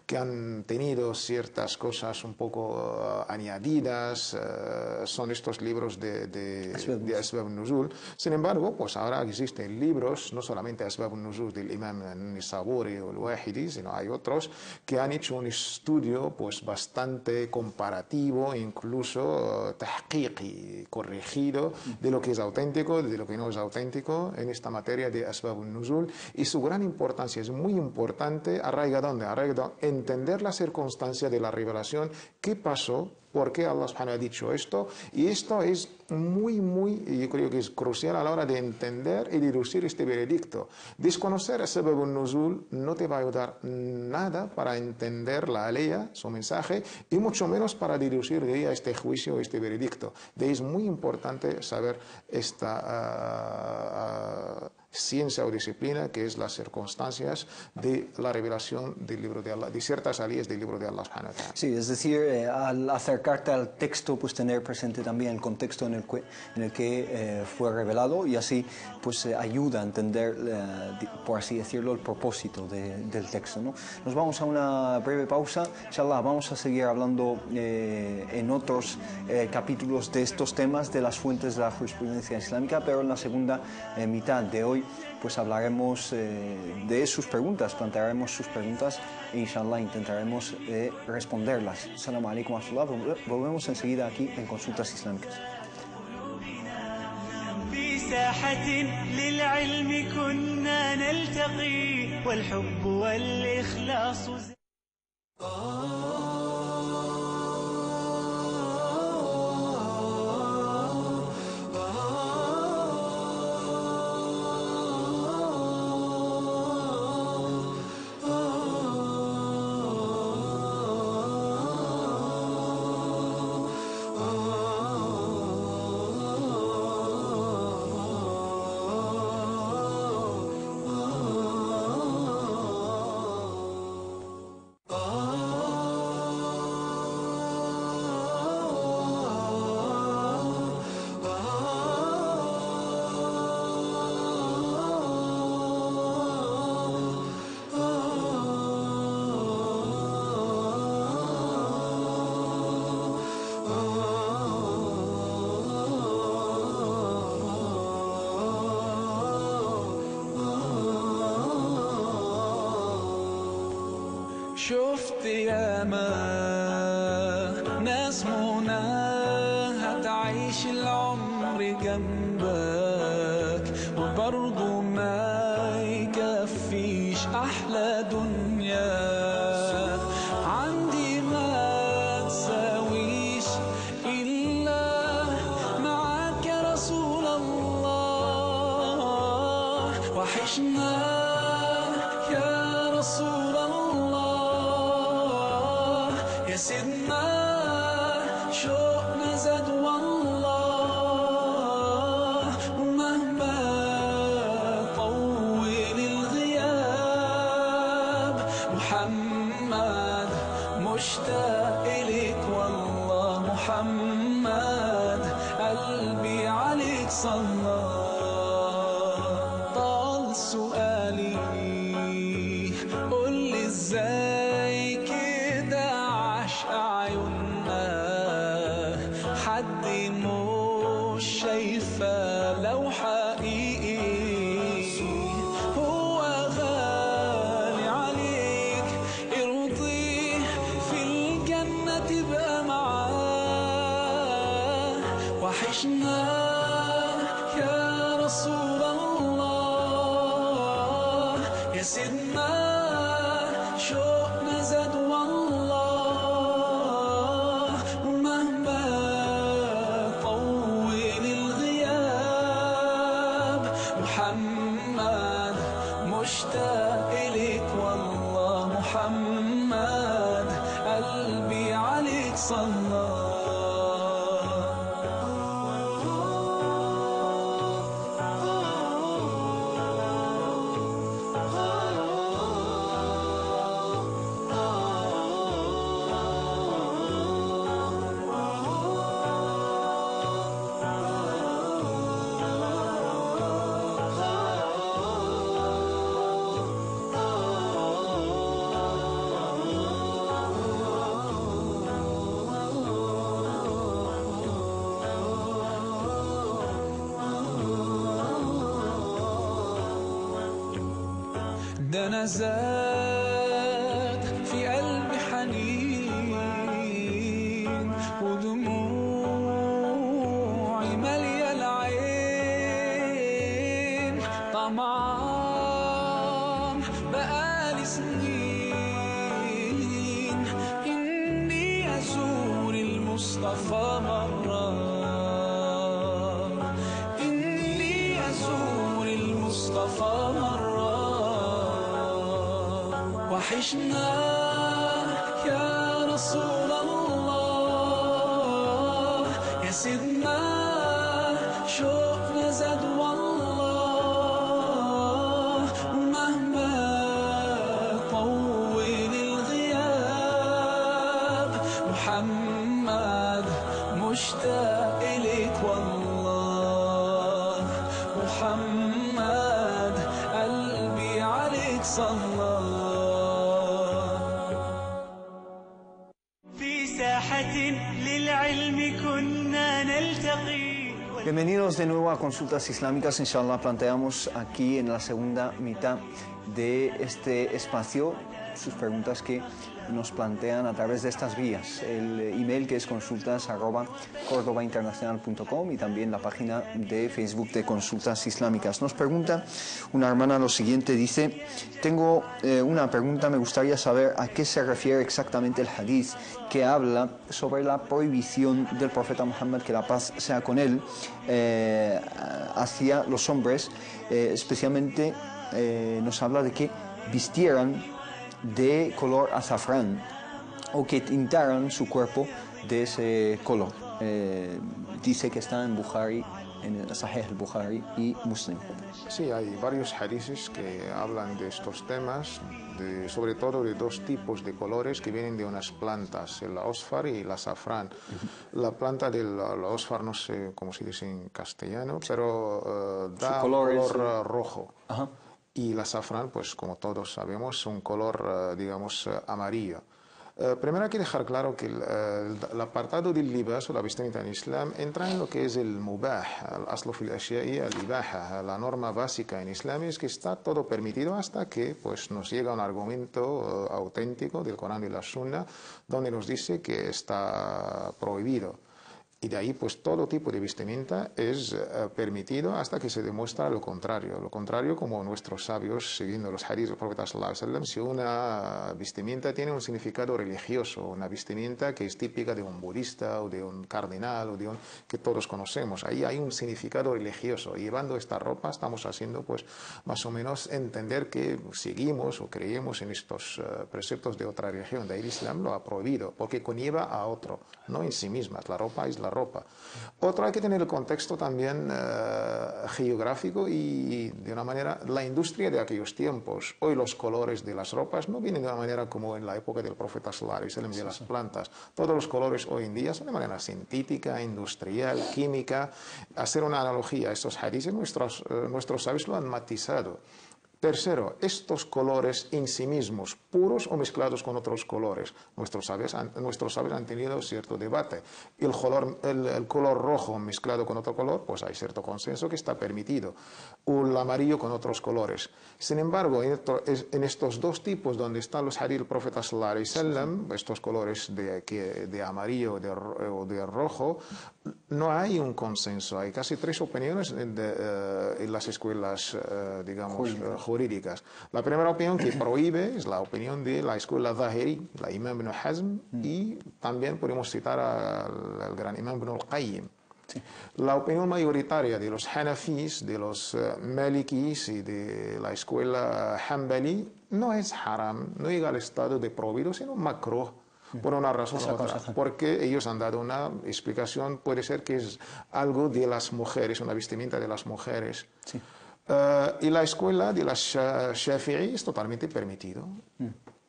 que han tenido ciertas cosas un poco uh, añadidas, uh, son estos libros de, de, de Asbab al-Nuzul. Sin embargo, pues ahora existen libros, no solamente Asbab al-Nuzul del Imam Nisaburi o el Wahidi, sino hay otros que han hecho un estudio pues bastante comparativo, incluso uh, tahqiqi, corregido, de lo que es auténtico, de lo que no es auténtico en esta materia de Asbab al-Nuzul, y su gran importancia es muy importante, arraiga donde, arraiga donde, entender la circunstancia de la revelación, qué pasó, por qué Allah subhanahu wa ta'ala ha dicho esto, y esto es muy, muy, yo creo que es crucial a la hora de entender y deducir este veredicto. Desconocer ese sabab al-nuzul no te va a ayudar nada para entender la ley, su mensaje, y mucho menos para deducir de ella este juicio, este veredicto. De ahí es muy importante saber esta... Uh, uh, ciencia o disciplina, que es las circunstancias de la revelación del libro de Allah, de ciertas alías del libro de Allah. Sí, es decir, eh, al acercarte al texto, pues tener presente también el contexto en el que, en el que eh, fue revelado, y así pues eh, ayuda a entender, eh, por así decirlo, el propósito de, del texto, ¿no? Nos vamos a una breve pausa, inshallah, vamos a seguir hablando eh, en otros eh, capítulos de estos temas, de las fuentes de la jurisprudencia islámica, pero en la segunda eh, mitad de hoy pues hablaremos eh, de sus preguntas, plantearemos sus preguntas e inshallah intentaremos eh, responderlas. Salam alaikum wa rahmatullah. Volvemos enseguida aquí en Consultas Islámicas. شفت ياما ناس مناها هتعيش العمر جنبك وبرضه ما يكفيش أحلى دنيا عندي ما تساويش إلا معاك يا رسول الله وحشنا يا رسول الله يا سيدنا شوقنا زاد والله ومهما طول الغياب محمد مشتاق إليك والله محمد قلبي عليك صلى زاد في قلبي حنين ودموعي مالية العين طمعان بقالي سنين إني أزور المصطفى مرة إني أزور المصطفى مرة وحشنا يا رسول الله يا سيدنا شوقنا زاد والله ومهما طول الغياب محمد مشتاق إليك والله محمد قلبي عليك صلى Bienvenidos de nuevo a Consultas Islámicas. Inshallah, planteamos aquí en la segunda mitad de este espacio sus preguntas que nos plantean a través de estas vías. El email que es consultas arroba córdoba internacional punto com y también la página de Facebook de Consultas Islámicas. Nos pregunta una hermana lo siguiente, dice: tengo eh, una pregunta, me gustaría saber a qué se refiere exactamente el hadith que habla sobre la prohibición del profeta Muhammad, que la paz sea con él, eh, hacia los hombres, eh, especialmente eh, nos habla de que vistieran de color azafrán o que tintaran su cuerpo de ese color. Eh, dice que está en Bukhari, en el Sahih al Bukhari y Muslim. Sí, hay varios hadices que hablan de estos temas, de, sobre todo de dos tipos de colores que vienen de unas plantas, el osfar y el azafrán. Uh-huh. La planta del osfar, no sé cómo se dice en castellano, sí, pero uh, da color, color es... rojo. Ajá. Y el azafrán, pues como todos sabemos, es un color, digamos, amarillo. Eh, primero hay que dejar claro que el, el, el apartado del libas o la vestimenta en Islam entra en lo que es el mubah, el aslo fil ashiya'i al-ibaha. La norma básica en Islam es que está todo permitido hasta que pues, nos llega un argumento uh, auténtico del Corán y la Sunnah donde nos dice que está prohibido. Y de ahí, pues, todo tipo de vestimenta es eh, permitido hasta que se demuestra lo contrario. Lo contrario, como nuestros sabios, siguiendo los hadiths del profeta sallallahu alaihi wasallam, si una vestimenta tiene un significado religioso, una vestimenta que es típica de un budista o de un cardenal o de un... que todos conocemos, ahí hay un significado religioso. Llevando esta ropa estamos haciendo, pues, más o menos entender que seguimos o creemos en estos uh, preceptos de otra religión. De ahí el Islam lo ha prohibido, porque conlleva a otro, no en sí misma. La ropa es la ropa. Otro, hay que tener el contexto también uh, geográfico y, de una manera, la industria de aquellos tiempos. Hoy los colores de las ropas no vienen de una manera como en la época del profeta Solar, y se le envió las plantas. Todos los colores hoy en día son de manera sintética, industrial, química. Hacer una analogía, estos hadices nuestros, eh, nuestros sabios lo han matizado. Tercero, estos colores en sí mismos, puros o mezclados con otros colores. Nuestros sabios han, nuestros sabios han tenido cierto debate. El color, el, el color rojo mezclado con otro color, pues hay cierto consenso que está permitido. O el amarillo con otros colores. Sin embargo, en, esto, en estos dos tipos donde están los hadith del profeta sallallahu alaihi wasallam, estos colores de, que, de amarillo de, o de rojo, no hay un consenso. Hay casi tres opiniones en, de, uh, en las escuelas, uh, digamos, jurídicas. Jurídicas. La primera opinión que prohíbe es la opinión de la escuela Zahiri, la Imam bin Hazm, y también podemos citar al, al gran Imam bin al-Qayyim. Sí. La opinión mayoritaria de los Hanafis, de los uh, Malikis y de la escuela Hanbali no es haram, no llega al estado de prohibido, sino makruh. Por una razón o otra, porque ellos han dado una explicación, puede ser que es algo de las mujeres, una vestimenta de las mujeres. Sí. Uh, y la escuela de la Shafi'i es totalmente permitido. Mm.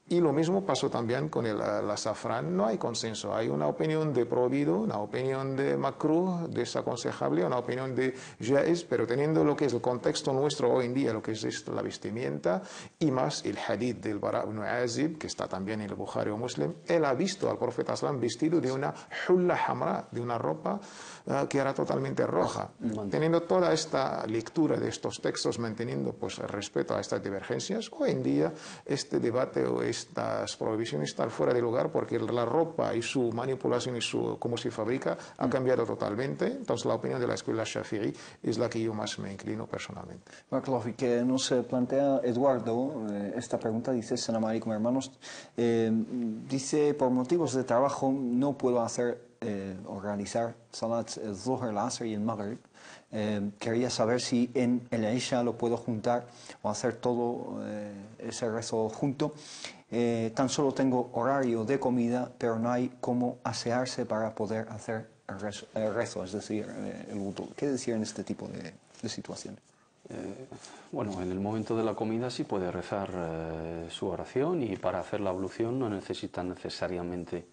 Y lo mismo pasó también con el azafrán. No hay consenso. Hay una opinión de prohibido, una opinión de makruh, desaconsejable, una opinión de jaiz, pero teniendo lo que es el contexto nuestro hoy en día, lo que es esto, la vestimenta, y más el hadith del Bara ibn azib, que está también en el Bukhari o Muslim, él ha visto al profeta Islam vestido de una hulla hamra, de una ropa uh, que era totalmente roja. Mm. Teniendo toda esta lectura de estos textos, manteniendo, pues, el respeto a estas divergencias, hoy en día este debate o este estas prohibiciones están fuera de lugar, porque la ropa y su manipulación y su cómo se fabrica ha cambiado totalmente. Entonces la opinión de la escuela Shafi'i es la que yo más me inclino personalmente. Barakallahu fik. Nos plantea Eduardo esta pregunta, dice: Salam alaikum, hermanos, eh, dice, por motivos de trabajo no puedo hacer eh, organizar salat el Zuhr, el Asr y el Maghrib. Eh, quería saber si en el Isha lo puedo juntar o hacer todo eh, ese rezo junto. Eh, tan solo tengo horario de comida, pero no hay cómo asearse para poder hacer el rezo, el rezo es decir, eh, el wudu. ¿Qué decir en este tipo de, de situaciones? Eh, bueno, en el momento de la comida sí puede rezar eh, su oración, y para hacer la ablución no necesita necesariamente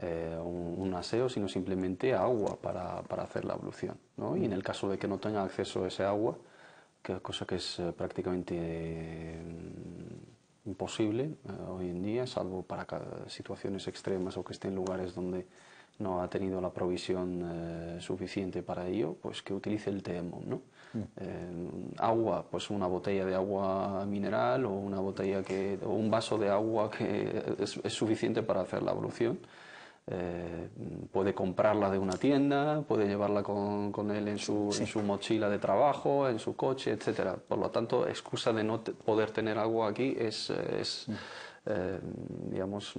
eh, un, un aseo, sino simplemente agua para, para hacer la ablución, ¿no? Y en el caso de que no tenga acceso a ese agua, que, cosa que es eh, prácticamente... Eh, imposible eh, hoy en día, salvo para situaciones extremas o que esté en lugares donde no ha tenido la provisión eh, suficiente para ello, pues que utilice el temum, ¿no? Mm. Eh, agua, pues una botella de agua mineral o una botella que, o un vaso de agua que es, es suficiente para hacer la ablución. Eh, puede comprarla de una tienda, puede llevarla con, con él en su, sí. en su mochila de trabajo, en su coche, etcétera. Por lo tanto, excusa de no te, poder tener agua aquí es, es sí. eh, digamos,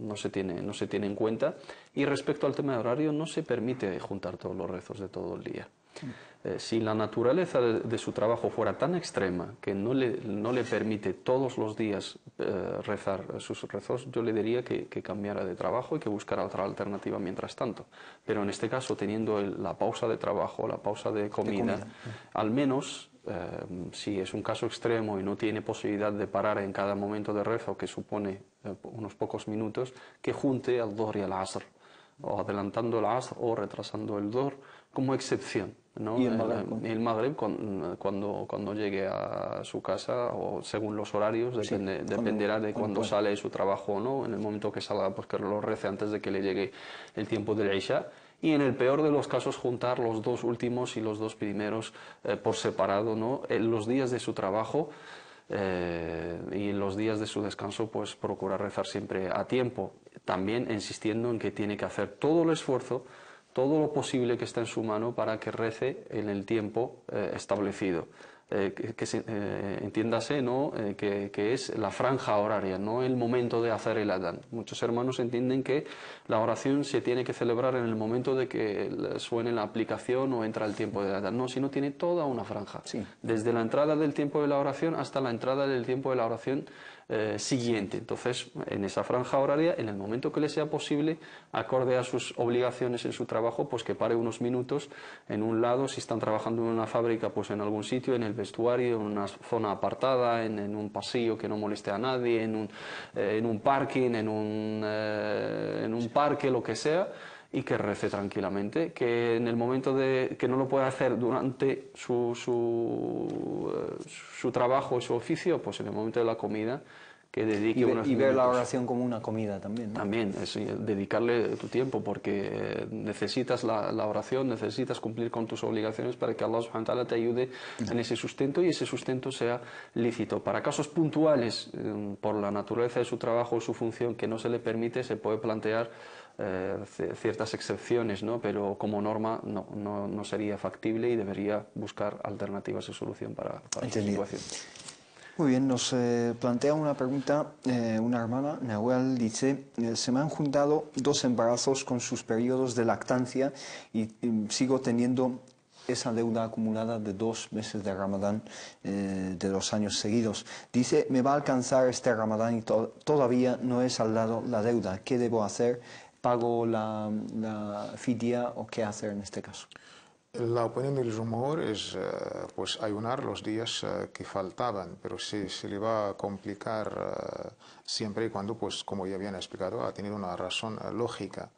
no se tiene, no se tiene en cuenta. Y respecto al tema de horario, no se permite juntar todos los rezos de todo el día. Sí. Eh, si la naturaleza de, de su trabajo fuera tan extrema que no le, no le permite todos los días eh, rezar sus rezos, yo le diría que, que cambiara de trabajo y que buscara otra alternativa mientras tanto. Pero en este caso, teniendo el, la pausa de trabajo, la pausa de comida, de comida. al menos, eh, si es un caso extremo y no tiene posibilidad de parar en cada momento de rezo, que supone eh, unos pocos minutos, que junte al Dhuhr y al Asr, o adelantando el Asr o retrasando el Dhuhr, como excepción, ¿no? Y el Magreb, el Magreb cuando, cuando llegue a su casa, o según los horarios, depende, sí, cuando, dependerá de cuándo sale su trabajo o no. En el momento que salga, pues que lo rece antes de que le llegue el tiempo del Isha. Y en el peor de los casos, juntar los dos últimos y los dos primeros eh, por separado, ¿no? En los días de su trabajo eh, y en los días de su descanso, pues procurar rezar siempre a tiempo. También insistiendo en que tiene que hacer todo el esfuerzo, todo lo posible que está en su mano para que rece en el tiempo eh, establecido. Eh, que, que se, eh, entiéndase, ¿no? eh, que, que es la franja horaria, no el momento de hacer el adán. Muchos hermanos entienden que la oración se tiene que celebrar en el momento de que suene la aplicación o entra el tiempo del adán. No, sino tiene toda una franja. Sí. Desde la entrada del tiempo de la oración hasta la entrada del tiempo de la oración eh, siguiente. Entonces, en esa franja horaria, en el momento que le sea posible, acorde a sus obligaciones en su trabajo, pues que pare unos minutos en un lado, si están trabajando en una fábrica, pues en algún sitio, en el vestuario, en una zona apartada, en, en un pasillo que no moleste a nadie, en un, eh, en un parking, en un, eh, en un parque, lo que sea, y que rece tranquilamente, que en el momento de que no lo pueda hacer durante su, su, su trabajo, su oficio, pues en el momento de la comida, que dedique y, ve, unos y ver la oración como una comida también, ¿no? También, es dedicarle tu tiempo, porque necesitas la, la oración, necesitas cumplir con tus obligaciones para que Allah subhanahu wa ta'ala te ayude en ese sustento y ese sustento sea lícito. Para casos puntuales, por la naturaleza de su trabajo o su función que no se le permite, se puede plantear eh, ciertas excepciones, ¿no? Pero como norma no, no, no sería factible y debería buscar alternativas y solución para, para esta situación. Muy bien, nos eh, plantea una pregunta eh, una hermana, Nahuel, dice, se me han juntado dos embarazos con sus periodos de lactancia y, y sigo teniendo esa deuda acumulada de dos meses de Ramadán eh, de dos años seguidos. Dice, me va a alcanzar este Ramadán y to todavía no he saldado la deuda. ¿Qué debo hacer? ¿Pago la, la fidia o qué hacer en este caso? La opinión del rumor es uh, pues ayunar los días uh, que faltaban, pero sí, se le va a complicar uh, siempre y cuando, pues como ya bien explicado, ha tenido una razón uh, lógica.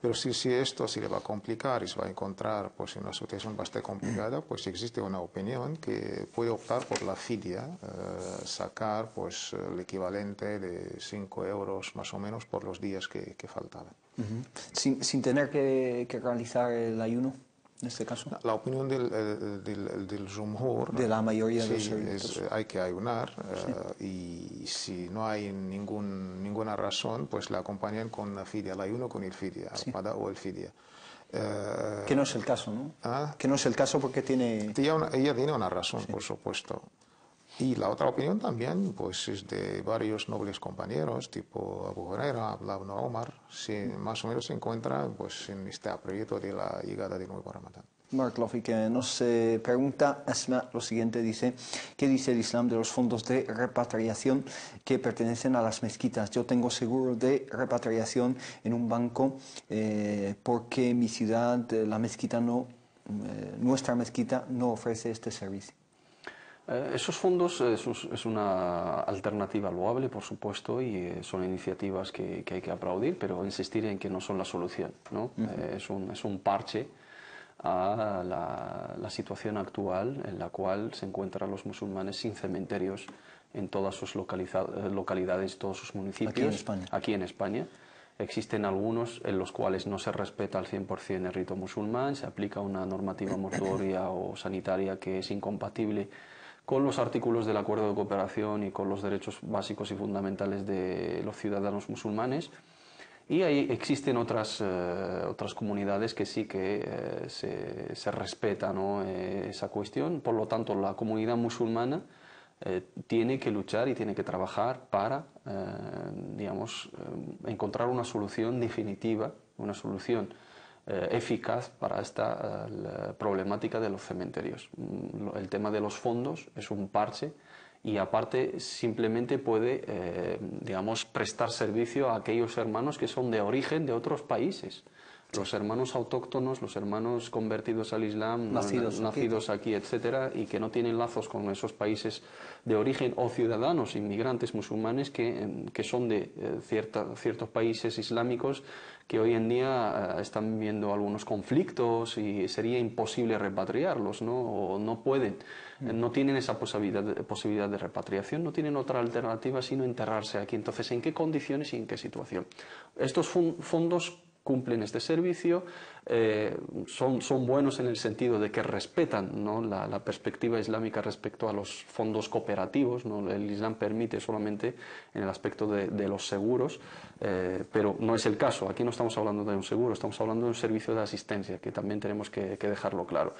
Pero sí, sí, esto se le va a complicar y se va a encontrar pues en una situación bastante complicada, pues existe una opinión que puede optar por la fidia, uh, sacar pues el equivalente de cinco euros más o menos por los días que, que faltaban. Uh-huh. sin, sin tener que, que realizar el ayuno. En este caso, la opinión del, del, del jumhur, de la mayoría sí, de los oyentes, hay que ayunar sí. Uh, y si no hay ningún, ninguna razón, pues la acompañan con la fidia, el ayuno con el fidia, sí. o el fidia. Uh, que no es el caso, ¿no? ¿Ah? Que no es el caso porque tiene... Ella, una, ella tiene una razón, sí. por supuesto. Y la otra opinión también, pues es de varios nobles compañeros, tipo Abu Huraira, Blav Nur Omar, si más o menos se encuentra pues, en este aprieto de la llegada del nuevo Ramadán. Mark Lofi, que nos eh, pregunta Asma lo siguiente, dice, ¿qué dice el Islam de los fondos de repatriación que pertenecen a las mezquitas? Yo tengo seguro de repatriación en un banco eh, porque mi ciudad, la mezquita no, eh, nuestra mezquita no ofrece este servicio. Eh, esos fondos es, es una alternativa loable, por supuesto, y eh, son iniciativas que, que hay que aplaudir, pero insistir en que no son la solución, ¿no? Uh-huh. eh, es un, es un parche a la, la situación actual en la cual se encuentran los musulmanes sin cementerios en todas sus localidades, todos sus municipios. Aquí en España. Aquí en España. Existen algunos en los cuales no se respeta al cien por cien el rito musulmán, se aplica una normativa mortuoria o sanitaria que es incompatible con los artículos del acuerdo de cooperación y con los derechos básicos y fundamentales de los ciudadanos musulmanes. Y ahí existen otras, eh, otras comunidades que sí que eh, se, se respeta, ¿no? eh, esa cuestión. Por lo tanto, la comunidad musulmana eh, tiene que luchar y tiene que trabajar para eh, digamos, eh, encontrar una solución definitiva, una solución eficaz para esta la problemática de los cementerios. El tema de los fondos es un parche y aparte simplemente puede eh, digamos, prestar servicio a aquellos hermanos que son de origen de otros países. Los hermanos autóctonos, los hermanos convertidos al Islam, nacidos, nacidos aquí, etcétera, y que no tienen lazos con esos países de origen o ciudadanos inmigrantes musulmanes que, que son de eh, cierta, ciertos países islámicos que hoy en día eh, están viviendo algunos conflictos y sería imposible repatriarlos, ¿no? O no pueden, eh, no tienen esa posibilidad de, posibilidad de repatriación, no tienen otra alternativa sino enterrarse aquí. Entonces, ¿en qué condiciones y en qué situación? Estos fondos cumplen este servicio, eh, son, son buenos en el sentido de que respetan, ¿no?, la, la perspectiva islámica respecto a los fondos cooperativos, ¿no? El Islam permite solamente en el aspecto de, de los seguros, eh, pero no es el caso. Aquí no estamos hablando de un seguro, estamos hablando de un servicio de asistencia, que también tenemos que, que dejarlo claro.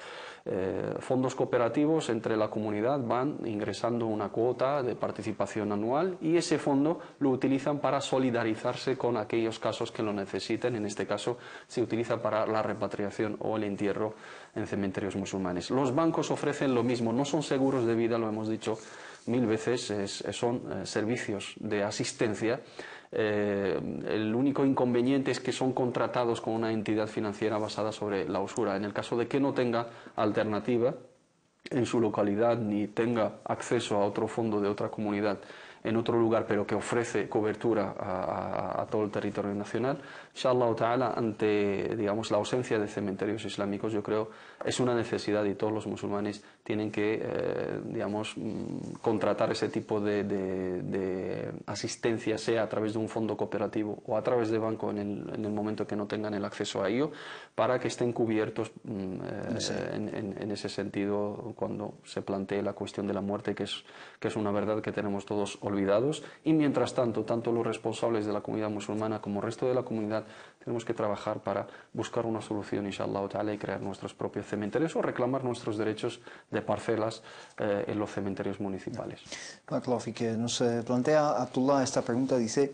Eh, fondos cooperativos entre la comunidad van ingresando una cuota de participación anual y ese fondo lo utilizan para solidarizarse con aquellos casos que lo necesiten. En este caso se utiliza para la repatriación o el entierro en cementerios musulmanes. Los bancos ofrecen lo mismo, no son seguros de vida, lo hemos dicho mil veces, es, son eh, servicios de asistencia. Eh, el único inconveniente es que son contratados con una entidad financiera basada sobre la usura. En el caso de que no tenga alternativa en su localidad ni tenga acceso a otro fondo de otra comunidad en otro lugar, pero que ofrece cobertura a, a, a todo el territorio nacional, inshallah ta'ala, ante, digamos, la ausencia de cementerios islámicos, yo creo es una necesidad y todos los musulmanes tienen que, eh, digamos, contratar ese tipo de, de, de asistencia, sea a través de un fondo cooperativo o a través de banco en el, en el momento que no tengan el acceso a ello, para que estén cubiertos eh, sí. en, en, en ese sentido cuando se plantee la cuestión de la muerte, que es, que es una verdad que tenemos todos olvidados. Y mientras tanto, tanto los responsables de la comunidad musulmana como el resto de la comunidad tenemos que trabajar para buscar una solución, inshallah ta'ala, y crear nuestros propios cementerios o reclamar nuestros derechos de parcelas eh, en los cementerios municipales. Nos plantea Abdullah esta pregunta, dice: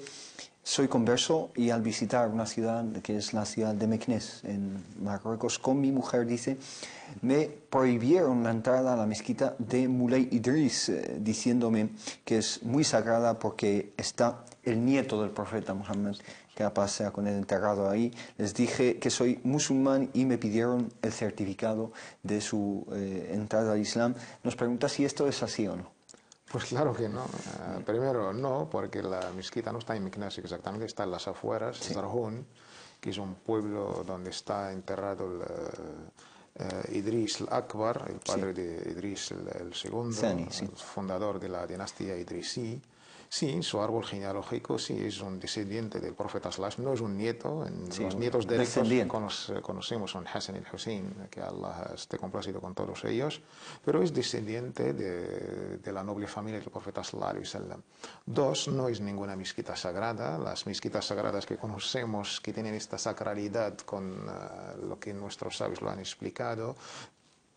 soy converso y al visitar una ciudad que es la ciudad de Meknes en Marruecos con mi mujer, dice, me prohibieron la entrada a la mezquita de Moulay Idris, eh, diciéndome que es muy sagrada porque está el nieto del profeta Mohammed, que capaz sea con él enterrado ahí. Les dije que soy musulmán y me pidieron el certificado de su eh, entrada al Islam. Nos pregunta si esto es así o no. Pues claro que no. Uh, primero, no, porque la mezquita no está en Meknes exactamente, está en las afueras, sí. Zarjón, que es un pueblo donde está enterrado el, uh, uh, Idris al-Akbar, el padre sí. de Idris el, el segundo, Sani, sí. el fundador de la dinastía idrisí. Sí, su árbol genealógico sí es un descendiente del profeta Slash, no es un nieto. Sí, los nietos directos que cono- conocemos son Hassan y Hussein, que Allah esté complacido con todos ellos, pero es descendiente de, de la noble familia del profeta Slash. Dos, no es ninguna mezquita sagrada. Las mezquitas sagradas que conocemos, que tienen esta sacralidad con uh, lo que nuestros sabios lo han explicado,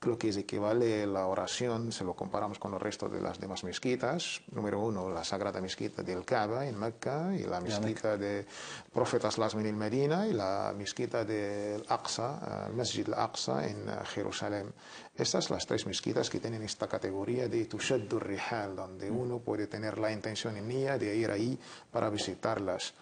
lo que es equivale a la oración, se lo comparamos con el resto de las demás mezquitas. Número uno, la sagrada mezquita del Kaaba en Mecca, y la mezquita de Profetas Lasmin en Medina, y la mezquita del Aqsa, el Masjid al-Aqsa en Jerusalén. Estas son las tres mezquitas que tienen esta categoría de Tushaddur Rihal, donde uno puede tener la intención en ella de ir ahí para visitarlas.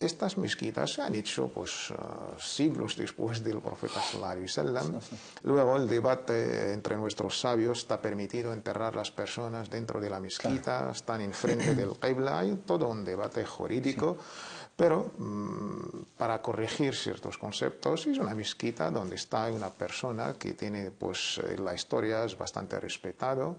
Estas mezquitas se han hecho pues, uh, siglos después del profeta sallallahu alaihi wasallam. Luego el debate entre nuestros sabios: está permitido enterrar las personas dentro de la mezquita, claro. están enfrente del Qibla, hay todo un debate jurídico. Sí. Pero um, para corregir ciertos conceptos, es una mezquita donde está una persona que tiene, pues, la historia es bastante respetado,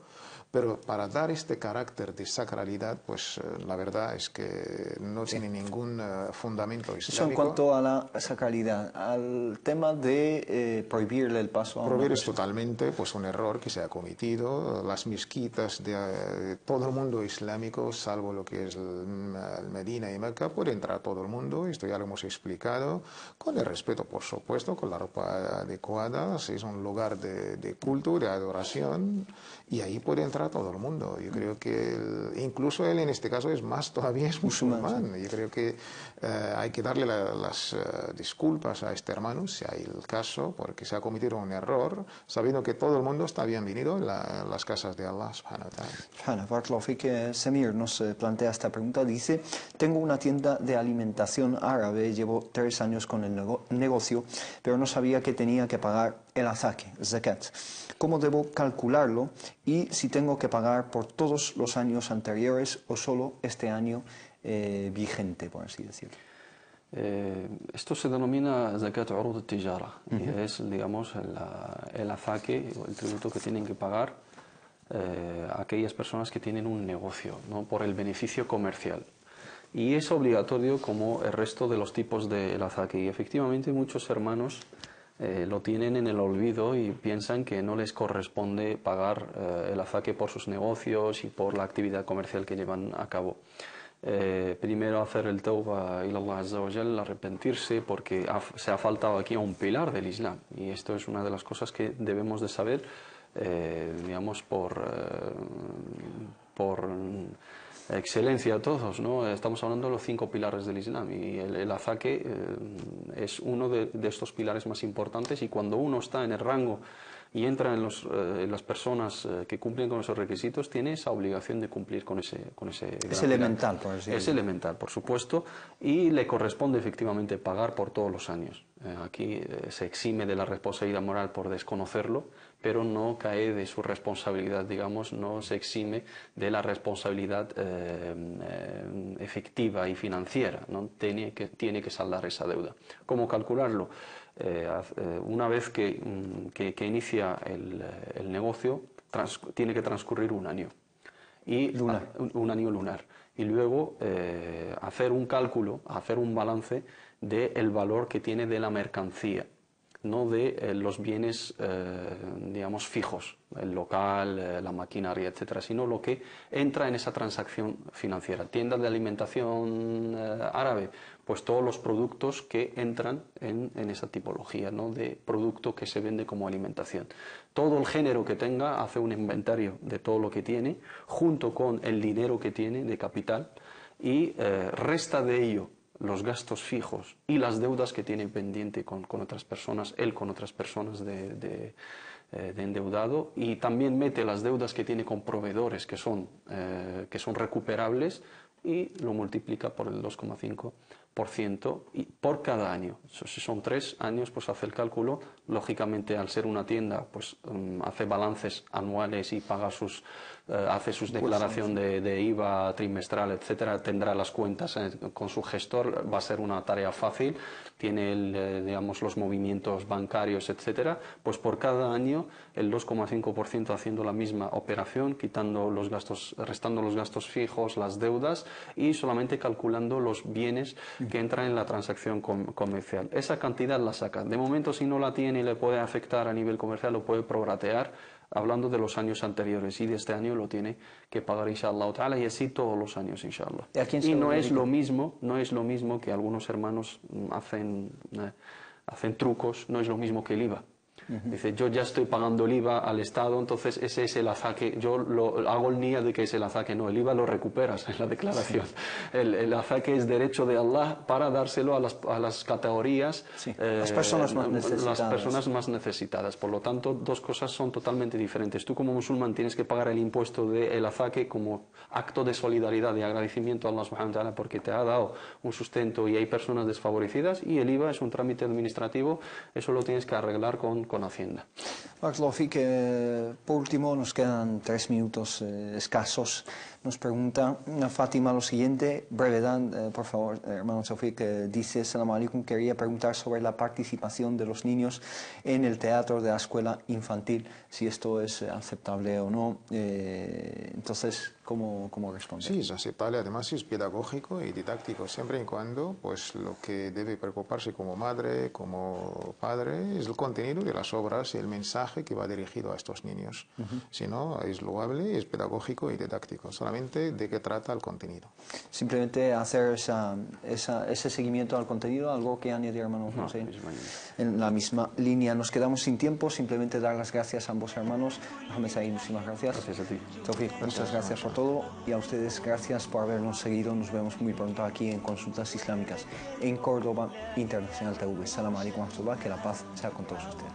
pero para dar este carácter de sacralidad, pues la verdad es que no sí. tiene ningún uh, fundamento histórico. Eso en cuanto a la sacralidad, al tema de eh, prohibirle el paso a una Prohibir es persona. Totalmente pues, un error que se ha cometido. Las mezquitas de, de todo el mundo islámico, salvo lo que es el, el Medina y Mecca, puede entrar todo el mundo, esto ya lo hemos explicado, con el respeto, por supuesto, con la ropa adecuada. Es un lugar de, de culto, de adoración, y ahí puede entrar todo el mundo. Yo creo que el, incluso él en este caso es más, todavía es musulmán. Yo creo que eh, hay que darle la, las uh, disculpas a este hermano, si hay el caso, porque se ha cometido un error, sabiendo que todo el mundo está bienvenido en, la, en las casas de Allah, subhanahu wa ta'ala. Semir nos plantea esta pregunta, dice: tengo una tienda de alimentos alimentación árabe, llevo tres años con el nego negocio, pero no sabía que tenía que pagar el azaque, zakat. ¿Cómo debo calcularlo? Y si tengo que pagar por todos los años anteriores o solo este año eh, vigente, por así decirlo. Eh, esto se denomina zakat urud al-tijara, y es, digamos, el, el azaque, el tributo que tienen que pagar eh, aquellas personas que tienen un negocio, ¿no?, por el beneficio comercial. y es obligatorio como el resto de los tipos del azaque. Y efectivamente muchos hermanos eh, lo tienen en el olvido y piensan que no les corresponde pagar eh, el azaque por sus negocios y por la actividad comercial que llevan a cabo. Eh, primero hacer el tawba ilallah azza wa jal, arrepentirse porque ha, se ha faltado aquí a un pilar del Islam, y esto es una de las cosas que debemos de saber, eh, digamos por, eh, por excelencia a todos, ¿no? Estamos hablando de los cinco pilares del Islam y el, el azaque eh, es uno de, de estos pilares más importantes, y cuando uno está en el rango y entra en, los, eh, en las personas eh, que cumplen con esos requisitos, tiene esa obligación de cumplir con ese... Con ese es elemental, por decirlo. Es elemental, por supuesto, y le corresponde efectivamente pagar por todos los años. Eh, aquí eh, se exime de la responsabilidad moral por desconocerlo, pero no cae de su responsabilidad, digamos, no se exime de la responsabilidad eh, eh, efectiva y financiera, ¿no? Tiene que, tiene que saldar esa deuda. ¿Cómo calcularlo? Eh, eh, una vez que, que, que inicia el, el negocio, trans, tiene que transcurrir un año. Y, lunar. Un, un año lunar. Y luego eh, hacer un cálculo, hacer un balance del valor que tiene de la mercancía, no de eh, los bienes, eh, digamos, fijos, el local, eh, la maquinaria, etcétera, sino lo que entra en esa transacción financiera. Tiendas de alimentación eh, árabe, pues todos los productos que entran en, en esa tipología, ¿no?, de producto que se vende como alimentación. Todo el género que tenga hace un inventario de todo lo que tiene, junto con el dinero que tiene de capital, y eh, resta de ello los gastos fijos y las deudas que tiene pendiente con, con otras personas, él con otras personas de, de, de endeudado, y también mete las deudas que tiene con proveedores que son, eh, que son recuperables, y lo multiplica por el dos coma cinco por ciento y por cada año. Si son tres años, pues hace el cálculo. Lógicamente, al ser una tienda, pues um, hace balances anuales y paga sus, uh, hace sus declaración de, de IVA trimestral, etcétera. Tendrá las cuentas eh, con su gestor. Va a ser una tarea fácil. Tiene el, eh, digamos, los movimientos bancarios, etcétera. Pues por cada año el dos coma cinco por ciento haciendo la misma operación, quitando los gastos, restando los gastos fijos, las deudas, y solamente calculando los bienes que entran en la transacción comercial. Esa cantidad la saca. De momento, si no la tiene y le puede afectar a nivel comercial, lo puede prorratear, hablando de los años anteriores, y de este año lo tiene que pagar, inshallah ta'ala, y así todos los años, inshallah. Y, y no es lo mismo, no es lo mismo que algunos hermanos hacen, eh, hacen trucos, no es lo mismo que el IVA. Uh-huh. Dice, yo ya estoy pagando el IVA al Estado, entonces ese es el azaque. Yo lo, hago el niya de que es el azaque. No, el IVA lo recuperas en la declaración. Sí. El, el azaque es derecho de Allah para dárselo a las, a las categorías, sí, eh, las, personas más necesitadas. las personas más necesitadas. Por lo tanto, dos cosas son totalmente diferentes. Tú como musulmán tienes que pagar el impuesto del azaque como acto de solidaridad y agradecimiento a Allah subhanahu wa ta'ala porque te ha dado un sustento y hay personas desfavorecidas, y el IVA es un trámite administrativo. Eso lo tienes que arreglar con con Hacienda. Barakallahu fik, eh, por último, nos quedan tres minutos eh, escasos. Nos pregunta Fátima lo siguiente, brevedad, eh, por favor, hermano Sofik, eh, dice, salam alaikum, quería preguntar sobre la participación de los niños en el teatro de la escuela infantil, si esto es aceptable o no. Eh, entonces, ¿cómo, cómo responde? Sí, es aceptable, además es pedagógico y didáctico, siempre y cuando, pues lo que debe preocuparse como madre, como padre, es el contenido de las obras y el mensaje que va dirigido a estos niños. Uh-huh. Si no, es loable, es pedagógico y didáctico. ¿De qué trata el contenido? Simplemente hacer esa, esa, ese seguimiento al contenido, algo que añadir, hermano José. No, en la misma línea. Nos quedamos sin tiempo, simplemente dar las gracias a ambos hermanos. Mohamed Said, muchísimas gracias. Gracias a ti. Tawfiq, muchas gracias por todo, y a ustedes gracias por habernos seguido. Nos vemos muy pronto aquí en Consultas Islámicas, en Córdoba Internacional T V. Salam alaikum wa rahmatullah, que la paz sea con todos ustedes.